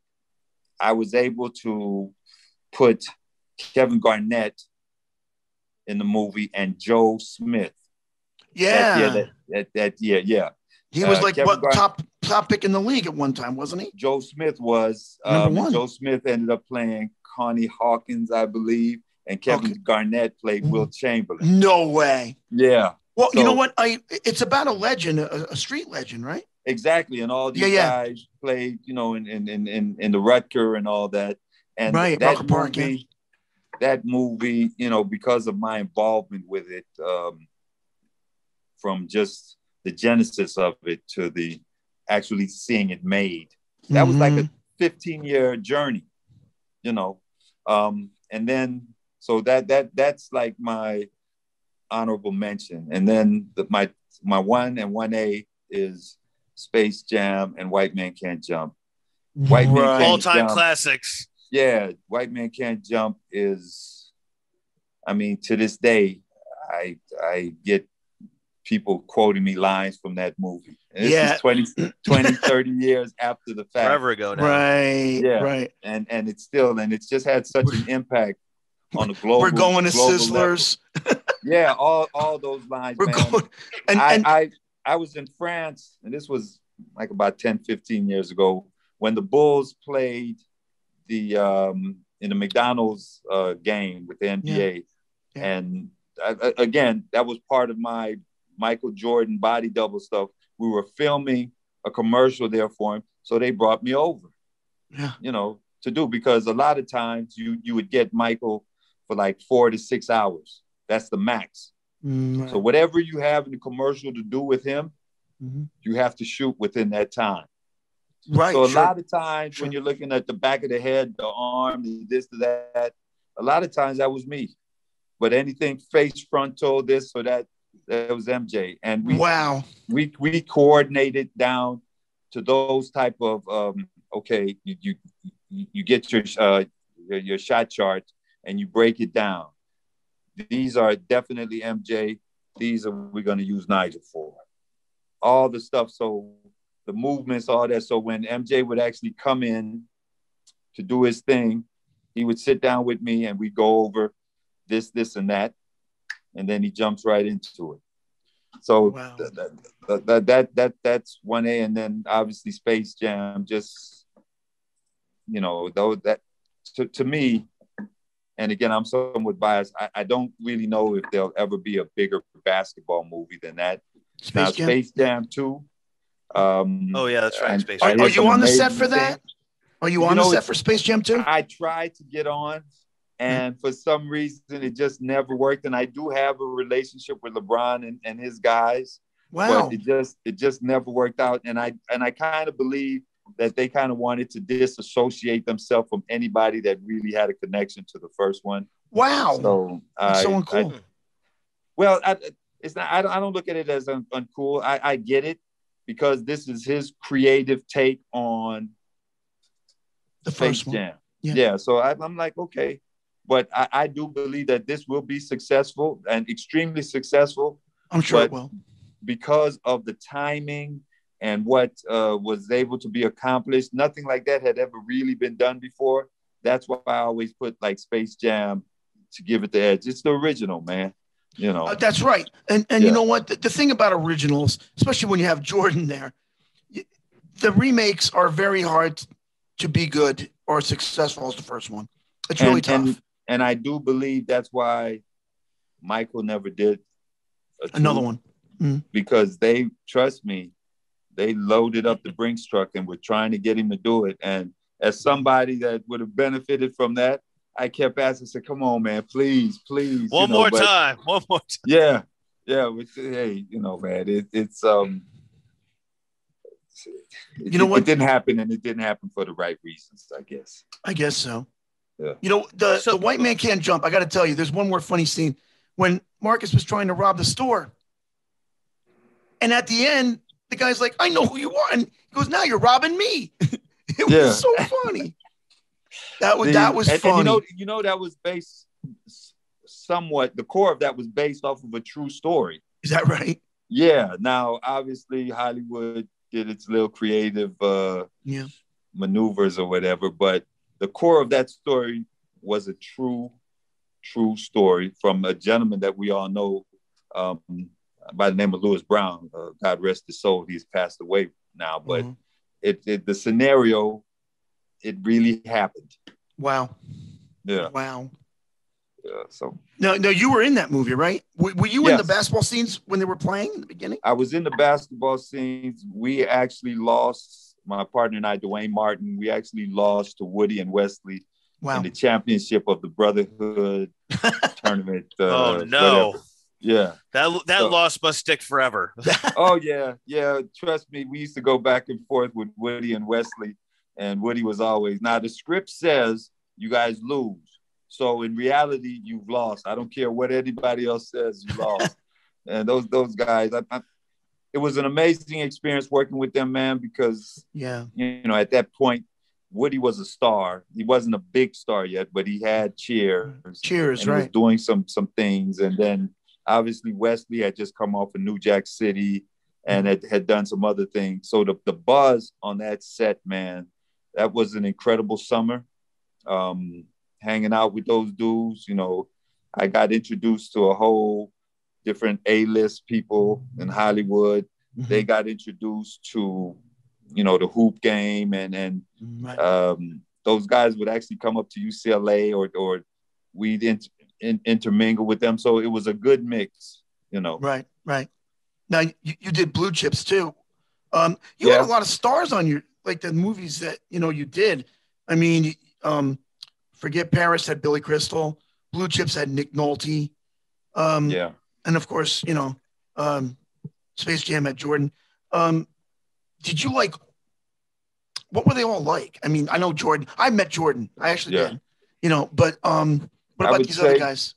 I was able to put Kevin Garnett in the movie and Joe Smith. Yeah. That year, that, that, that year yeah. He was uh, like what, Garnett, top top pick in the league at one time, wasn't he? Joe Smith was. Um, Number one. Joe Smith ended up playing Connie Hawkins, I believe. And Kevin okay. Garnett played Will Chamberlain. No way. Yeah. Well, so, you know what? I it's about a legend, a, a street legend, right? Exactly. And all these yeah, yeah. guys played, you know, in in in in the Rutger and all that. And right. that Rocker movie, Park, yeah. that movie, you know, because of my involvement with it, um, from just the genesis of it to the actually seeing it made, that mm-hmm. was like a fifteen-year journey, you know. Um, and then So that that that's like my honorable mention, and then the, my my one and one A is Space Jam and White Man Can't Jump. White right. Man Can't all-time Jump. Classics. Yeah, White Man Can't Jump is, I mean, to this day, I I get people quoting me lines from that movie. And this yeah. is twenty, twenty thirty years after the fact. Forever ago now. Right. Yeah. Right. And and it's still and it's just had such an impact. On the global, we're going to Sizzlers. yeah, all, all those lines. We're man. Going, and, I, and I, I was in France, and this was like about ten, fifteen years ago when the Bulls played the um, in the McDonald's uh, game with the N B A. Yeah. Yeah. And I, again, that was part of my Michael Jordan body double stuff. We were filming a commercial there for him, so they brought me over. Yeah, you know, to do because a lot of times you you would get Michael for like four to six hours. That's the max. Mm-hmm. So whatever you have in the commercial to do with him, mm-hmm. you have to shoot within that time. Right. So a sure. lot of times sure. when you're looking at the back of the head, the arm, the this, the that, a lot of times that was me. But anything face, frontal, this or that, that was M J. And we wow. we we coordinated down to those type of um, okay, you you you get your uh, your, your shot chart. and you break it down. These are definitely M J. These are we're going to use Nigel for. All the stuff, so the movements, all that. So when M J would actually come in to do his thing, he would sit down with me and we'd go over this, this, and that. And then he jumps right into it. So wow. th- th- th- that that that's one A. And then obviously Space Jam, just, you know, though that to, to me, and again, I'm somewhat biased, I, I don't really know if there'll ever be a bigger basketball movie than that. Space now, Jam? Space Jam two. Um, oh, yeah, that's right. Space Jam. Are, are you on the set for that? Things. Are you on you know, the set for Space Jam two? I tried to get on. And for some reason, it just never worked. And I do have a relationship with LeBron and, and his guys. Wow. But it just it just never worked out. And I and I kind of believe that they kind of wanted to disassociate themselves from anybody that really had a connection to the first one. Wow. So that's I, so uncool. I, well, I, it's not. I, I don't look at it as un, uncool. I, I get it because this is his creative take on the first Space Jam. Yeah. yeah. So I, I'm like, okay. But I, I do believe that this will be successful and extremely successful. I'm sure it will. Because of the timing and what uh, was able to be accomplished, nothing like that had ever really been done before. That's why I always put like Space Jam to give it the edge. It's the original, man. You know. Uh, that's right. And and yeah. you know what? The, the thing about originals, especially when you have Jordan there, you, the remakes are very hard to be good or successful as the first one. It's really and, tough. And, And I do believe that's why Michael never did another one mm-hmm. because they, trust me, they loaded up the Brinks truck and were trying to get him to do it. And as somebody that would have benefited from that, I kept asking, I said, come on, man, please, please. One you know, more but, time. One more time. Yeah. Yeah. Which, hey, you know, man, it, it's, um, it, you know it, what? It didn't happen and it didn't happen for the right reasons, I guess. I guess so. Yeah. You know, the, so, the White Man Can't Jump. I got to tell you, there's one more funny scene when Marcus was trying to rob the store. And at the end, the guy's like, I know who you are. And he goes, now you're robbing me. it yeah. was so funny. That was, the, that was and, funny. And you know, you know, that was based somewhat, the core of that was based off of a true story. Is that right? Yeah. Now, obviously, Hollywood did its little creative uh, yeah. maneuvers or whatever, but the core of that story was a true, true story from a gentleman that we all know um, by the name of Lewis Brown. Uh, God rest his soul. He's passed away now, but mm-hmm. it, it the scenario, it really happened. Wow. Yeah. Wow. Yeah. So. No, no, you were in that movie, right? Were, were you yes. in the basketball scenes when they were playing in the beginning? I was in the basketball scenes. We actually lost. My partner and I, Dwayne Martin, we actually lost to Woody and Wesley wow. in the championship of the Brotherhood tournament. Uh, oh, no. Whatever. Yeah. That that so, loss must stick forever. oh, yeah. Yeah. Trust me. We used to go back and forth with Woody and Wesley, and Woody was always, now the script says you guys lose. So in reality, you've lost. I don't care what anybody else says, you lost. and those those guys, I, I it was an amazing experience working with them, man, because, yeah, you know, at that point, Woody was a star. He wasn't a big star yet, but he had Cheers. Cheers, right. He was doing some some things. And then, obviously, Wesley had just come off of New Jack City and had, had done some other things. So the, the buzz on that set, man, that was an incredible summer. Um, hanging out with those dudes, you know, I got introduced to a whole different A-list people in Hollywood. Mm-hmm. They got introduced to, you know, the hoop game, and and right. um, those guys would actually come up to U C L A, or or we'd inter- in- intermingle with them. So it was a good mix, you know. Right, right. Now you, you did Blue Chips too. Um, you yeah. had a lot of stars on your, like the movies that, you know, you did. I mean, um, Forget Paris had Billy Crystal. Blue Chips had Nick Nolte. Um, yeah. And of course, you know, um, Space Jam at Jordan. Um, did you like, what were they all like? I mean, I know Jordan. I met Jordan. I actually yeah. did, you know, but um, what about these say, other guys?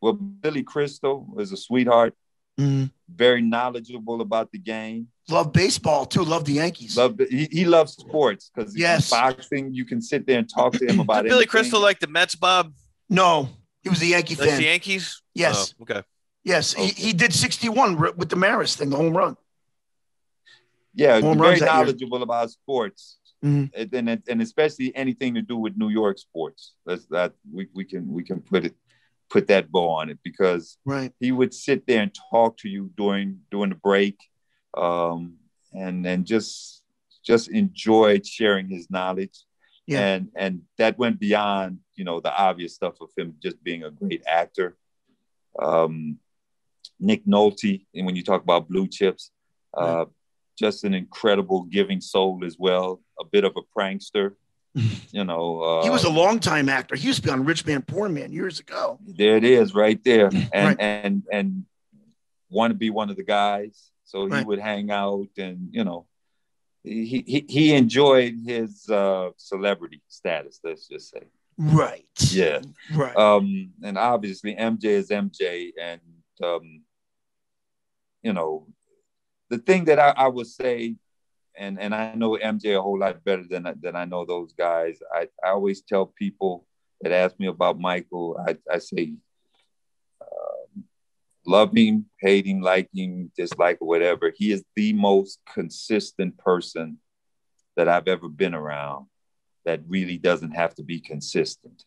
Well, Billy Crystal was a sweetheart, mm-hmm. very knowledgeable about the game. Loved baseball too. Loved the Yankees. Loved, he, he loves sports because yes. boxing. You can sit there and talk to him about it. Billy Crystal like the Mets, Bob? No, he was a Yankee fan. That's the Yankees? Yes. Oh, okay. Yes, oh. he, he did sixty-one with the Maris thing, the home run. Yeah, home very knowledgeable about sports, mm-hmm. and, and and especially anything to do with New York sports. That's that we we can we can put it put that bow on it because right. he would sit there and talk to you during during the break, um, and and just just enjoyed sharing his knowledge. Yeah. And and that went beyond, you know, the obvious stuff of him just being a great actor. Um, Nick Nolte, and when you talk about Blue Chips, uh, right. just an incredible giving soul as well. A bit of a prankster, you know. Uh, he was a longtime actor. He used to be on Rich Man, Poor Man years ago. There it is, right there, and right. and and want to be one of the guys. So he right. would hang out, and you know, he he, he enjoyed his uh, celebrity status. Let's just say. Right. Yeah. Right. Um, and obviously, M J is M J, and um, you know, the thing that I, I would say, and and I know M J a whole lot better than than I know those guys. I, I always tell people that ask me about Michael, I I say, um, love him, hate him, like him, dislike or whatever. He is the most consistent person that I've ever been around. That really doesn't have to be consistent.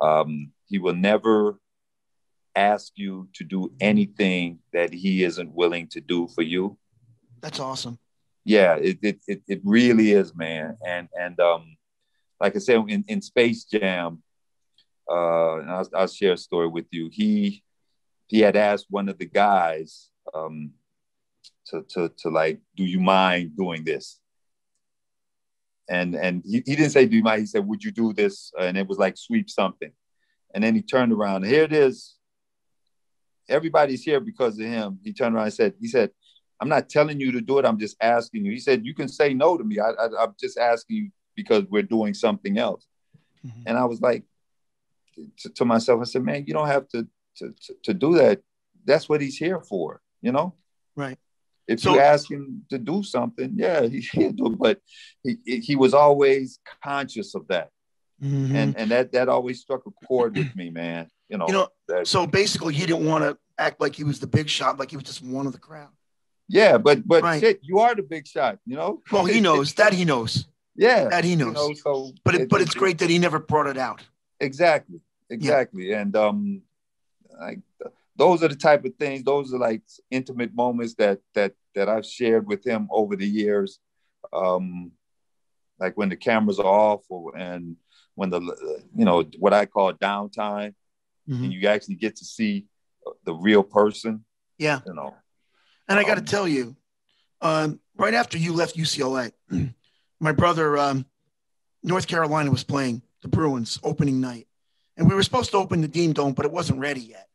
Um, he will never ask you to do anything that he isn't willing to do for you. That's awesome. Yeah, it it it, it really is, man. And and um, like I said, in, in Space Jam, uh, and I'll, I'll share a story with you. He he had asked one of the guys um, to to to like, do you mind doing this? And and he, he didn't say, do you mind? He said, would you do this? And it was like, sweep something. And then he turned around. Here it is. Everybody's here because of him. He turned around and said, he said, I'm not telling you to do it. I'm just asking you. He said, you can say no to me. I, I, I'm just asking you because we're doing something else. Mm-hmm. And I was like, to, to myself, I said, man, you don't have to, to, to, to do that. That's what he's here for, you know? Right. If so, you ask him to do something, yeah, he, he'll do it. But he he was always conscious of that, mm-hmm. and and that that always struck a chord with me, man. You know. You know that, so basically, he didn't want to act like he was the big shot, like he was just one of the crowd. Yeah, but but right. shit, you are the big shot, you know. Well, he knows that he knows. Yeah, that he knows. You know, so but it, it, but it's it, great that he never brought it out. Exactly, exactly, yeah. and um, like. Those are the type of things. Those are like intimate moments that that that I've shared with him over the years, um, like when the cameras are off, or, and when the you know what I call downtime, mm-hmm. and you actually get to see the real person. Yeah, you know. And I got to um, tell you, um, right after you left U C L A, my brother, um, North Carolina was playing the Bruins opening night, and we were supposed to open the Dean Dome, but it wasn't ready yet.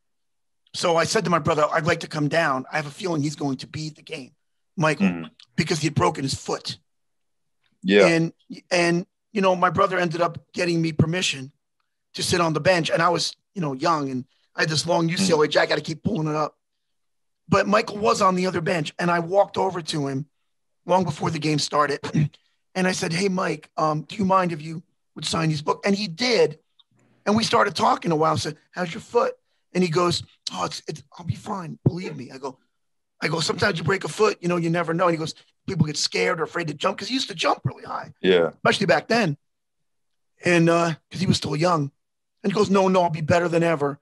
So I said to my brother, I'd like to come down. I have a feeling he's going to be at the game, Michael, mm. because he had broken his foot. Yeah. And, and, you know, my brother ended up getting me permission to sit on the bench. And I was, you know, young and I had this long U C L A mm. jacket. I keep pulling it up. But Michael was on the other bench. And I walked over to him long before the game started. And I said, hey, Mike, um, do you mind if you would sign his book? And he did. And we started talking a while. I said, how's your foot? And he goes, oh, it's, it's, I'll be fine. Believe me. I go, I go, sometimes you break a foot, you know, you never know. And he goes, people get scared or afraid to jump because he used to jump really high. Yeah. Especially back then. And because uh, he was still young. And he goes, no, no, I'll be better than ever.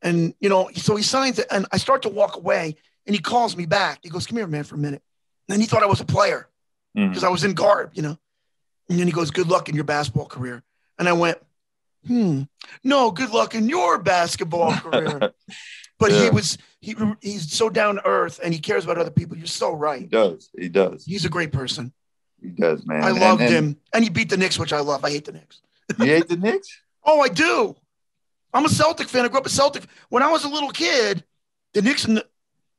And, you know, so he signs it. And I start to walk away. And he calls me back. He goes, come here, man, for a minute. And he thought I was a player because mm-hmm. I was in guard, you know. And then he goes, good luck in your basketball career. And I went, Hmm. no, good luck in your basketball career. But yeah. he was, he he's so down to earth and he cares about other people. You're so right. He does. He does. He's a great person. He does, man. I and, loved and, him. And he beat the Knicks, which I love. I hate the Knicks. You hate the Knicks? Oh, I do. I'm a Celtic fan. I grew up a Celtic. When I was a little kid, the Knicks and the,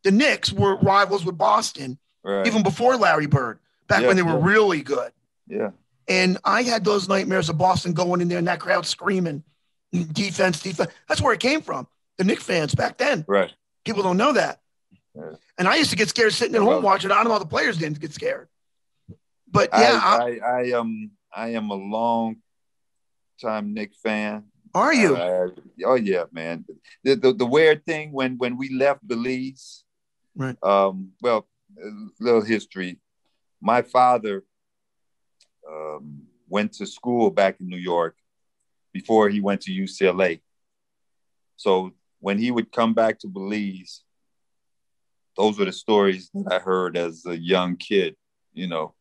the Knicks were rivals with Boston, right. even before Larry Bird, back yeah, when they were yeah. really good. Yeah. And I had those nightmares of Boston going in there and that crowd screaming, defense, defense. That's where it came from. The Knicks fans back then. Right. People don't know that. Yeah. And I used to get scared sitting at home well, watching. I don't know how the players didn't get scared. But yeah, I, I, I, I am I am a long time Knicks fan. Are you? Uh, oh yeah, man. The, the the weird thing when when we left Belize, right? Um, well, a little history. My father um, went to school back in New York before he went to U C L A. So when he would come back to Belize, those were the stories that I heard as a young kid. You know,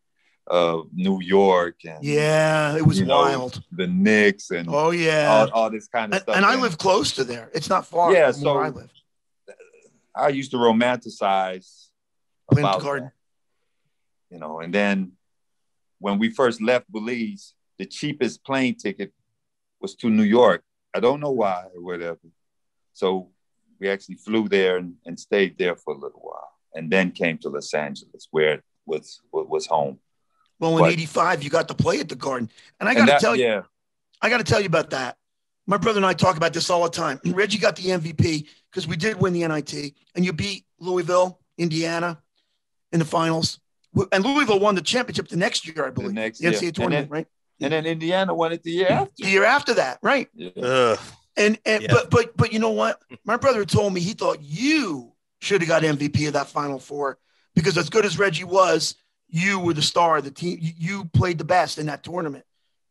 uh, New York and yeah, it was wild. Know, the Knicks and oh yeah, all, all this kind of and, stuff. And I and, live close to there; it's not far yeah, from so where I live. I used to romanticize Plant about garden. That, you know. And then when we first left Belize, the cheapest plane ticket was to New York. I don't know why or whatever. So we actually flew there and, and stayed there for a little while, and then came to Los Angeles, where it was was home. Well, in but, eighty-five, you got to play at the Garden, and I got to tell you, yeah. I got to tell you about that. My brother and I talk about this all the time. Reggie got the M V P because we did win the N I T, and you beat Louisville, Indiana, in the finals, and Louisville won the championship the next year, I believe. The next the N C A A year. Tournament, and then, right? And then Indiana won it the year after. The year after that, right? Yeah. Ugh. And and yeah. but but but you know what? My brother told me he thought you should have got M V P of that Final Four because as good as Reggie was, you were the star of the team. You, you played the best in that tournament,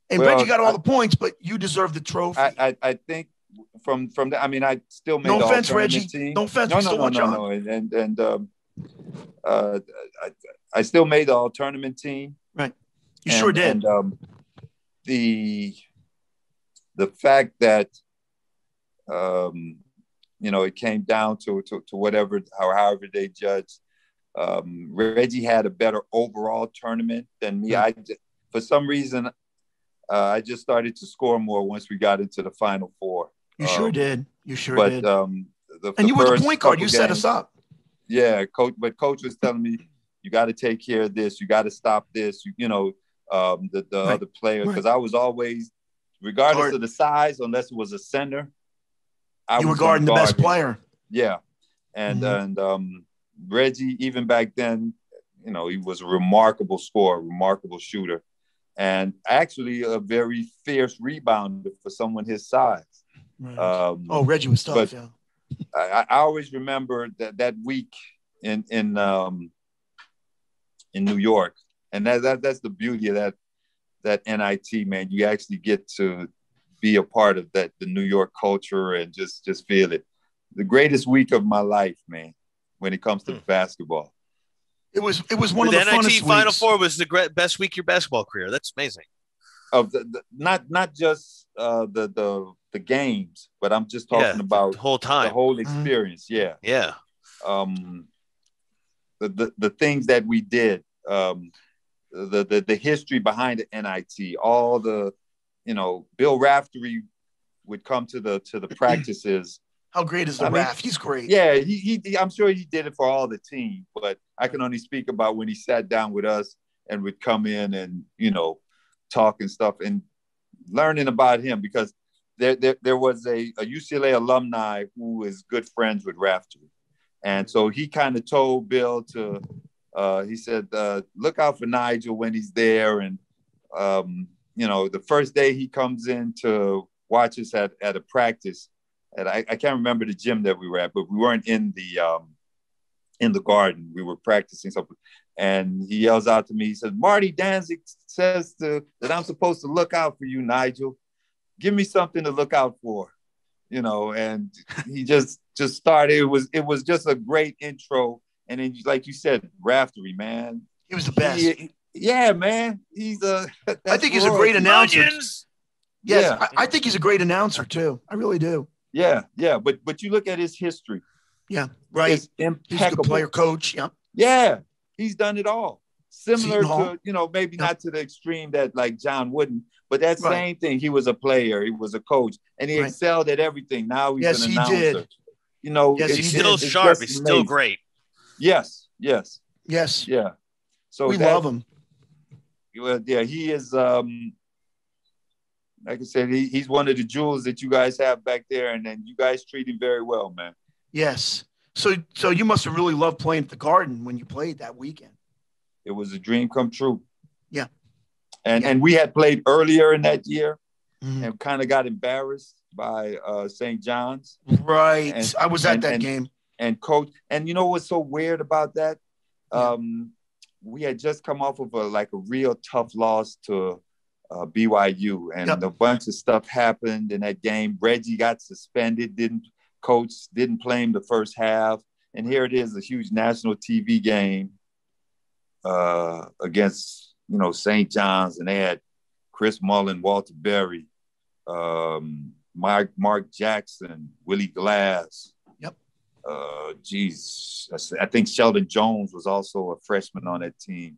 and well, Reggie got all I, the points, but you deserved the trophy. I I, I think from from the, I mean I still made no the offense, Reggie. Team. No offense, no no no no, no. And and, and um, uh, I I still made the all tournament team. Right, you and, sure did. And um, the the fact that. Um, you know, it came down to to, to whatever, how, however they judged. Um, Reggie had a better overall tournament than me. I, for some reason, uh, I just started to score more once we got into the Final Four. You um, sure did. You sure but, did. Um, the, and the you were the point guard. You games, set us up. Yeah, coach. But coach was telling me, you got to take care of this. You got to stop this. You, you know, um, the the right. other players because right. I was always, regardless guard. Of the size, unless it was a center. I you were guarding the best player. Yeah. And mm-hmm. and um, Reggie, even back then, you know, he was a remarkable scorer, remarkable shooter, and actually a very fierce rebounder for someone his size. Right. Um, oh, Reggie was tough, yeah. I, I always remember that, that week in in um, in New York. And that, that that's the beauty of that that N I T, man. You actually get to be a part of that, the New York culture, and just just feel it. The greatest week of my life, man, when it comes to mm. basketball. It was it was one the of the N I T Final weeks. Four was the great, best week of your basketball career. That's amazing. Of the, the, not not just uh, the the the games, but I'm just talking yeah, about the whole time, the whole experience. Mm. Yeah, yeah. Um, the, the the things that we did, um, the the the history behind the N I T, all the. You know, Bill Raftery would come to the to the practices. How great is the I Raft? Mean, he's great. Yeah, he, he I'm sure he did it for all the team, but I can only speak about when he sat down with us and would come in and, you know, talk and stuff and learning about him because there there, there was a, a U C L A alumni who is good friends with Raftery. And so he kind of told Bill to, uh, he said, uh, look out for Nigel when he's there and, um, you know, the first day he comes in to watch us at, at a practice, and I, I can't remember the gym that we were at, but we weren't in the um, in the garden. We were practicing something, and he yells out to me. He says, "Marty Danzig says to, that I'm supposed to look out for you, Nigel. Give me something to look out for, you know." And he just just started. It was it was just a great intro, and then like you said, Raftery, man, he was the best. He, Yeah, man, he's a. I think he's a great announcer. Yes, yeah, I, I think he's a great announcer too. I really do. Yeah, yeah, but but you look at his history. Yeah, right. It's impeccable. He's a good player, coach. Yeah, yeah, he's done it all. Similar to you know maybe yeah. not to the extreme that like John Wooden, but that right. same thing. He was a player. He was a coach, and he right. excelled at everything. Now he's yes, an announcer. Yes, he did. You know, yes, he's still did. Sharp. He's amazing. Still great. Yes, yes, yes. Yeah. So we that, love him. Yeah, he is, um, like I said, he, he's one of the jewels that you guys have back there, and then you guys treat him very well, man. Yes. So so you must have really loved playing at the Garden when you played that weekend. It was a dream come true. Yeah. And yeah. and we had played earlier in that year, mm-hmm. and kind of got embarrassed by uh, Saint John's. Right. And, I was at and, that and, game. And coach, and you know what's so weird about that? Um, we had just come off of a like a real tough loss to uh, B Y U, and yep. a bunch of stuff happened in that game. Reggie got suspended, didn't coach, didn't play him the first half, and here it is, a huge national T V game uh, against you know Saint John's, and they had Chris Mullen, Walter Berry, um, Mark Mark Jackson, Willie Glass. Uh, geez, I think Sheldon Jones was also a freshman on that team.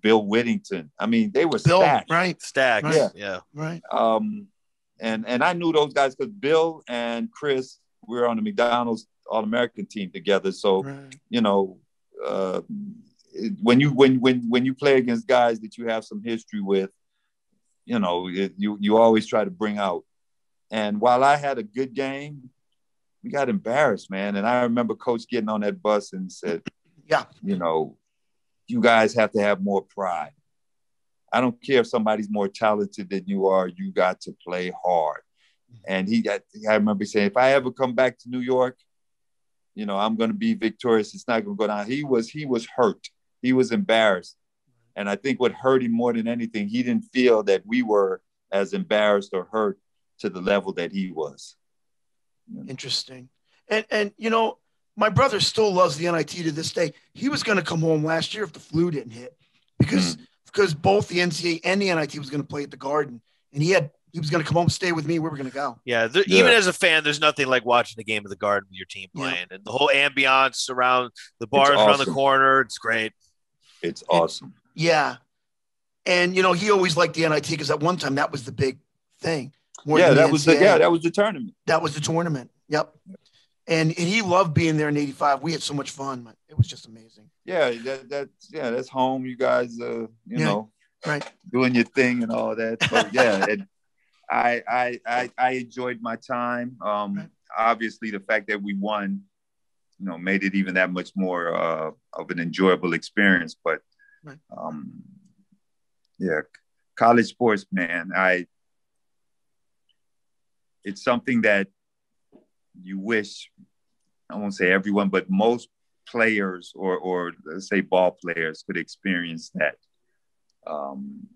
Bill Whittington. I mean, they were Bill, stacked. Right, stacked. Right. Yeah, yeah, right. Um, and and I knew those guys because Bill and Chris we were on the McDonald's All-American team together. So right. you know, uh, when you when when when you play against guys that you have some history with, you know, it, you you always try to bring out. And while I had a good game, we got embarrassed, man. And I remember coach getting on that bus and said, yeah, you know, you guys have to have more pride. I don't care if somebody's more talented than you are. You got to play hard. And he got, I remember saying, if I ever come back to New York, you know, I'm going to be victorious. It's not going to go down. He was, he was hurt. He was embarrassed. And I think what hurt him more than anything, he didn't feel that we were as embarrassed or hurt to the level that he was. Interesting. And, and you know, my brother still loves the N I T to this day. He was going to come home last year if the flu didn't hit because mm. because both the N C A A and the N I T was going to play at the Garden. And he had he was going to come home, stay with me. We were going to go. Yeah, there, yeah. Even as a fan, there's nothing like watching the game at the Garden with your team playing. Yeah. And the whole ambiance around the bars awesome. around the corner, it's great. It's awesome. And, yeah. And, you know, he always liked the N I T because at one time that was the big thing. More yeah, that N C A A. was the yeah, that was the tournament. That was the tournament. Yep, and, and he loved being there in eighty-five. We had so much fun, man. It was just amazing. Yeah, that that's yeah, that's home. You guys, uh, you yeah. know, right, doing your thing and all that. So yeah, it, I, I I I enjoyed my time. Um, right. Obviously, the fact that we won, you know, made it even that much more uh, of an enjoyable experience. But, right. um, yeah, college sports, man, I. It's something that you wish, I won't say everyone, but most players or, or let's say ball players could experience that. Um,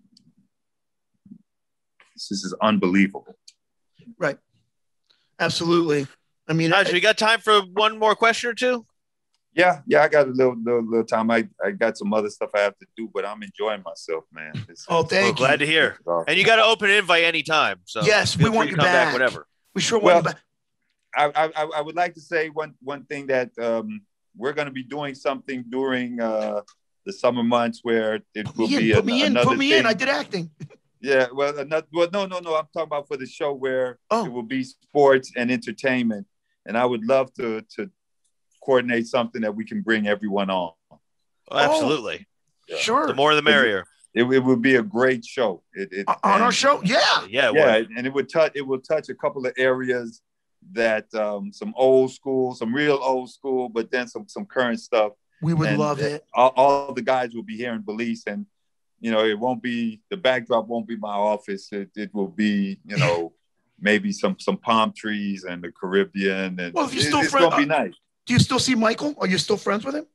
this is unbelievable. Right. Absolutely. I mean, Roger, I, you got time for one more question or two? Yeah. Yeah. I got a little, little, little time. I, I got some other stuff I have to do, but I'm enjoying myself, man. It's, oh, thank you. Glad to hear. Awesome. And you got to open an invite anytime. So yes, we want you come back. back. Whatever. We sure well, want you back. I, I, I would like to say one, one thing that um, we're going to be doing something during uh, the summer months where it put will be in, a, put me another in, put me thing. in. I did acting. Yeah. Well, another, well, no, no, no. I'm talking about for the show where oh. it will be sports and entertainment. And I would love to, to, coordinate something that we can bring everyone on. Oh, absolutely. Yeah. Sure. The more the merrier. It, it, it would be a great show. It, it, on and, our show? Yeah. Yeah. Yeah. Would. And it would touch, it will touch a couple of areas that um, some old school, some real old school, but then some, some current stuff. We would and, love and it. All, all the guys will be here in Belize, and, you know, it won't be, the backdrop won't be my office. It, it will be, you know, maybe some, some palm trees and the Caribbean. And well, if you're still it, it's going to be nice. Do you still see Michael? Are you still friends with him?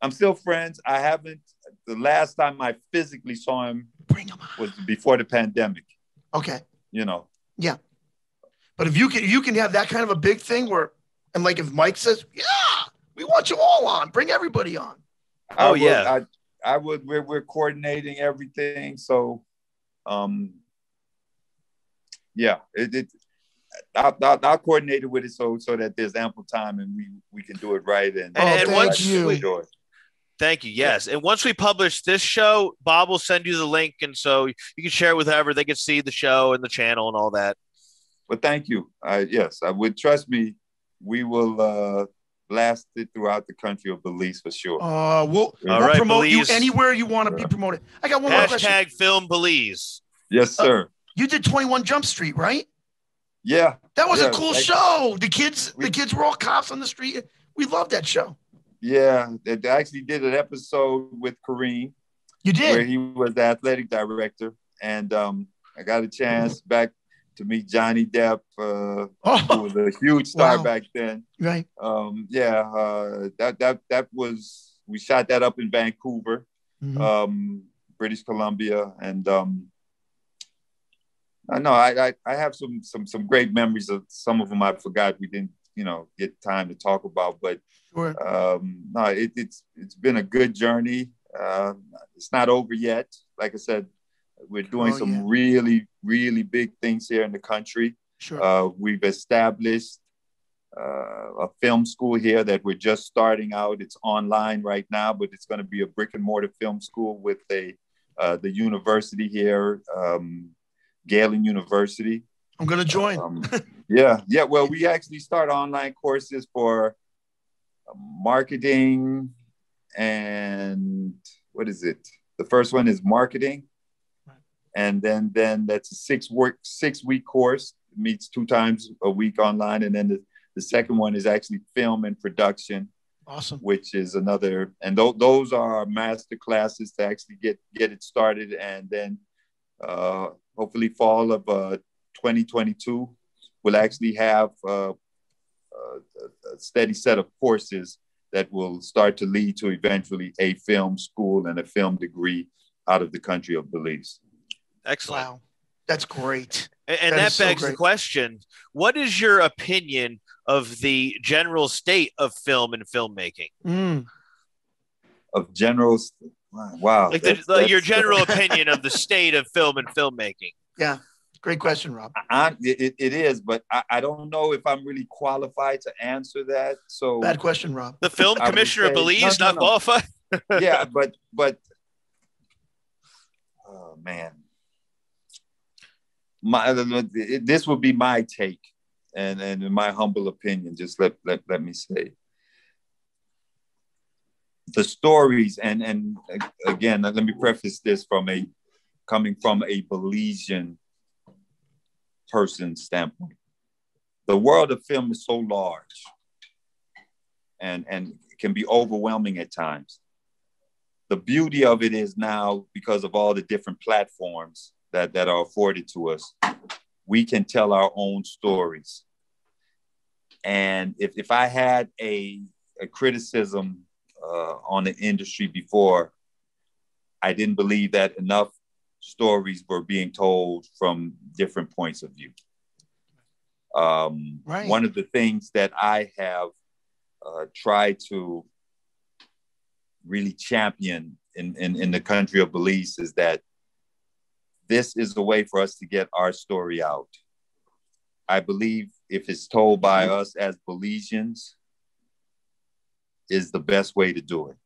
I'm still friends. I haven't. The last time I physically saw him, Bring him was before the pandemic. Okay. You know. Yeah. But if you can, you can have that kind of a big thing where, and like if Mike says, "Yeah, we want you all on. Bring everybody on." I oh would, yeah. I, I would. We're we're coordinating everything. So, um, yeah. It. it I'll, I'll, I'll coordinate it with it so so that there's ample time and we, we can do it right. And, oh, and once you enjoy it. Thank you. Yes. And once we publish this show, Bob will send you the link. And so you can share it with whoever. They can see the show and the channel and all that. Well, thank you. Uh, yes, I would. Trust me, we will uh, blast it throughout the country of Belize for sure. Uh, we'll, we'll right, promote Belize. you anywhere you want to yeah. be promoted. I got one Hashtag more question. Hashtag Film Belize. Yes, sir. Uh, you did twenty-one Jump Street, right? Yeah, that was yeah, a cool like, show. The kids, we, the kids were all cops on the street. We loved that show. Yeah, they actually did an episode with Kareem. You did, where he was the athletic director, and um, I got a chance mm-hmm. back to meet Johnny Depp, uh, oh, who was a huge star wow. back then. Right. Um, yeah, uh, that that that was, we shot that up in Vancouver, mm-hmm. um, British Columbia, and um, I know I, I I have some some some great memories of some of them. I forgot we didn't you know get time to talk about, but sure. um, no, it, it's it's been a good journey. Uh, it's not over yet. Like I said, we're doing oh, some yeah. really, really big things here in the country. Sure. Uh, we've established uh, a film school here that we're just starting out. It's online right now, but it's going to be a brick and mortar film school with a uh, the university here, um, Galen University. I'm going to join. Um, yeah. Yeah. Well, we actually start online courses for marketing and what is it? The first one is marketing. And then, then that's a six work six week course. It meets two times a week online, and then the, the second one is actually film and production. Awesome. Which is another, and th- those are master classes to actually get get it started. And then, uh, hopefully, fall of uh, twenty twenty-two, we'll actually have uh, a steady set of courses that will start to lead to eventually a film school and a film degree out of the country of Belize. Excellent. Wow. That's great. And, and that, that begs so the question, what is your opinion of the general state of film and filmmaking? Mm. Of general, wow. Like the, the, your general opinion of the state of film and filmmaking. Yeah. Great question, Rob. I, it, it is, but I, I don't know if I'm really qualified to answer that. So bad question, Rob. The film I commissioner say, believes no, no, not no. qualified. Yeah, but, but, oh man. My, this would be my take, and, and in my humble opinion, just let, let, let me say. The stories, and, and again, let me preface this from a, coming from a Belizean person standpoint. The world of film is so large and, and can be overwhelming at times. The beauty of it is now, because of all the different platforms that, that are afforded to us, we can tell our own stories. And if, if I had a, a criticism uh, on the industry before, I didn't believe that enough stories were being told from different points of view. Um, right. One of the things that I have uh, tried to really champion in, in, in the country of Belize is that this is the way for us to get our story out. I believe if it's told by us as Belizeans, is the best way to do it.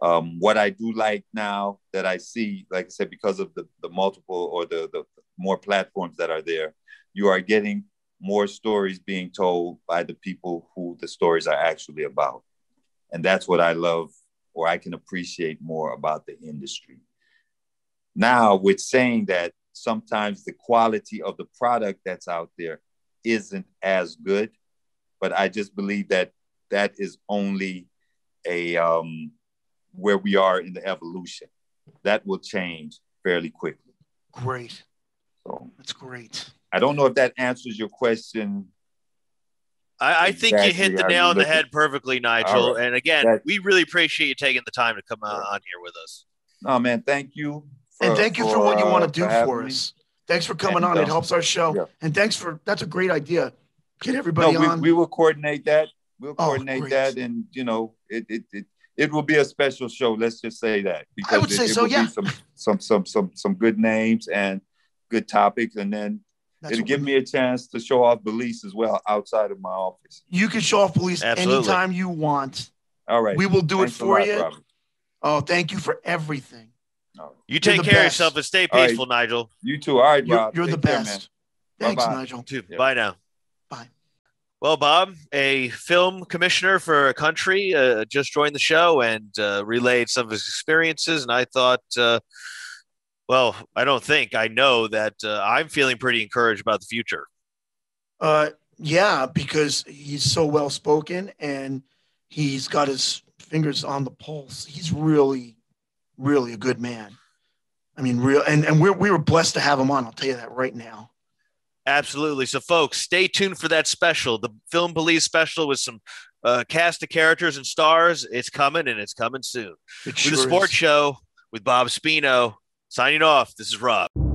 Um, what I do like now that I see, like I said, because of the, the multiple or the, the more platforms that are there, you are getting more stories being told by the people who the stories are actually about. And that's what I love, or I can appreciate more about the industry. Now, with saying that, sometimes the quality of the product that's out there isn't as good, but I just believe that that is only a um, where we are in the evolution. That will change fairly quickly. Great. So that's great. I don't know if that answers your question. I, I exactly. think you hit the I nail on the head perfectly, Nigel. Right. And again, that's... we really appreciate you taking the time to come on, on here with us. No, man, thank you. For, and thank you for, for what you want to do for, for us. Me. Thanks for coming and, on. Um, it helps our show. Yeah. And thanks for, that's a great idea. Get everybody no, we, on. We will coordinate that. We'll coordinate oh, that. And, you know, it, it it it will be a special show. Let's just say that. Because I would it, say it so, will yeah. Be some, some, some, some, some good names and good topics. And then that's it'll give me mean. a chance to show off Belize as well outside of my office. You can show off Belize Absolutely. anytime you want. All right. We will do thanks it for lot, you. Robert. Oh, thank you for everything. You take care best. of yourself and stay peaceful, right. Nigel. You too. All right, Bob. You're, you're the care, best. Man. Thanks, Bye-bye. Nigel. Yeah. Bye now. Bye. Well, Bob, a film commissioner for a country, uh, just joined the show and uh, relayed some of his experiences. And I thought, uh, well, I don't think I know that uh, I'm feeling pretty encouraged about the future. Uh, yeah, because he's so well-spoken and he's got his fingers on the pulse. He's really... really a good man. I mean, real, and, and we're, we were blessed to have him on. I'll tell you that right now. Absolutely. So, folks, stay tuned for that special, the Film Police special with some uh, cast of characters and stars. It's coming, and it's coming soon. It sure with the Sports is. Show with Bob Spino. Signing off, this is Rob.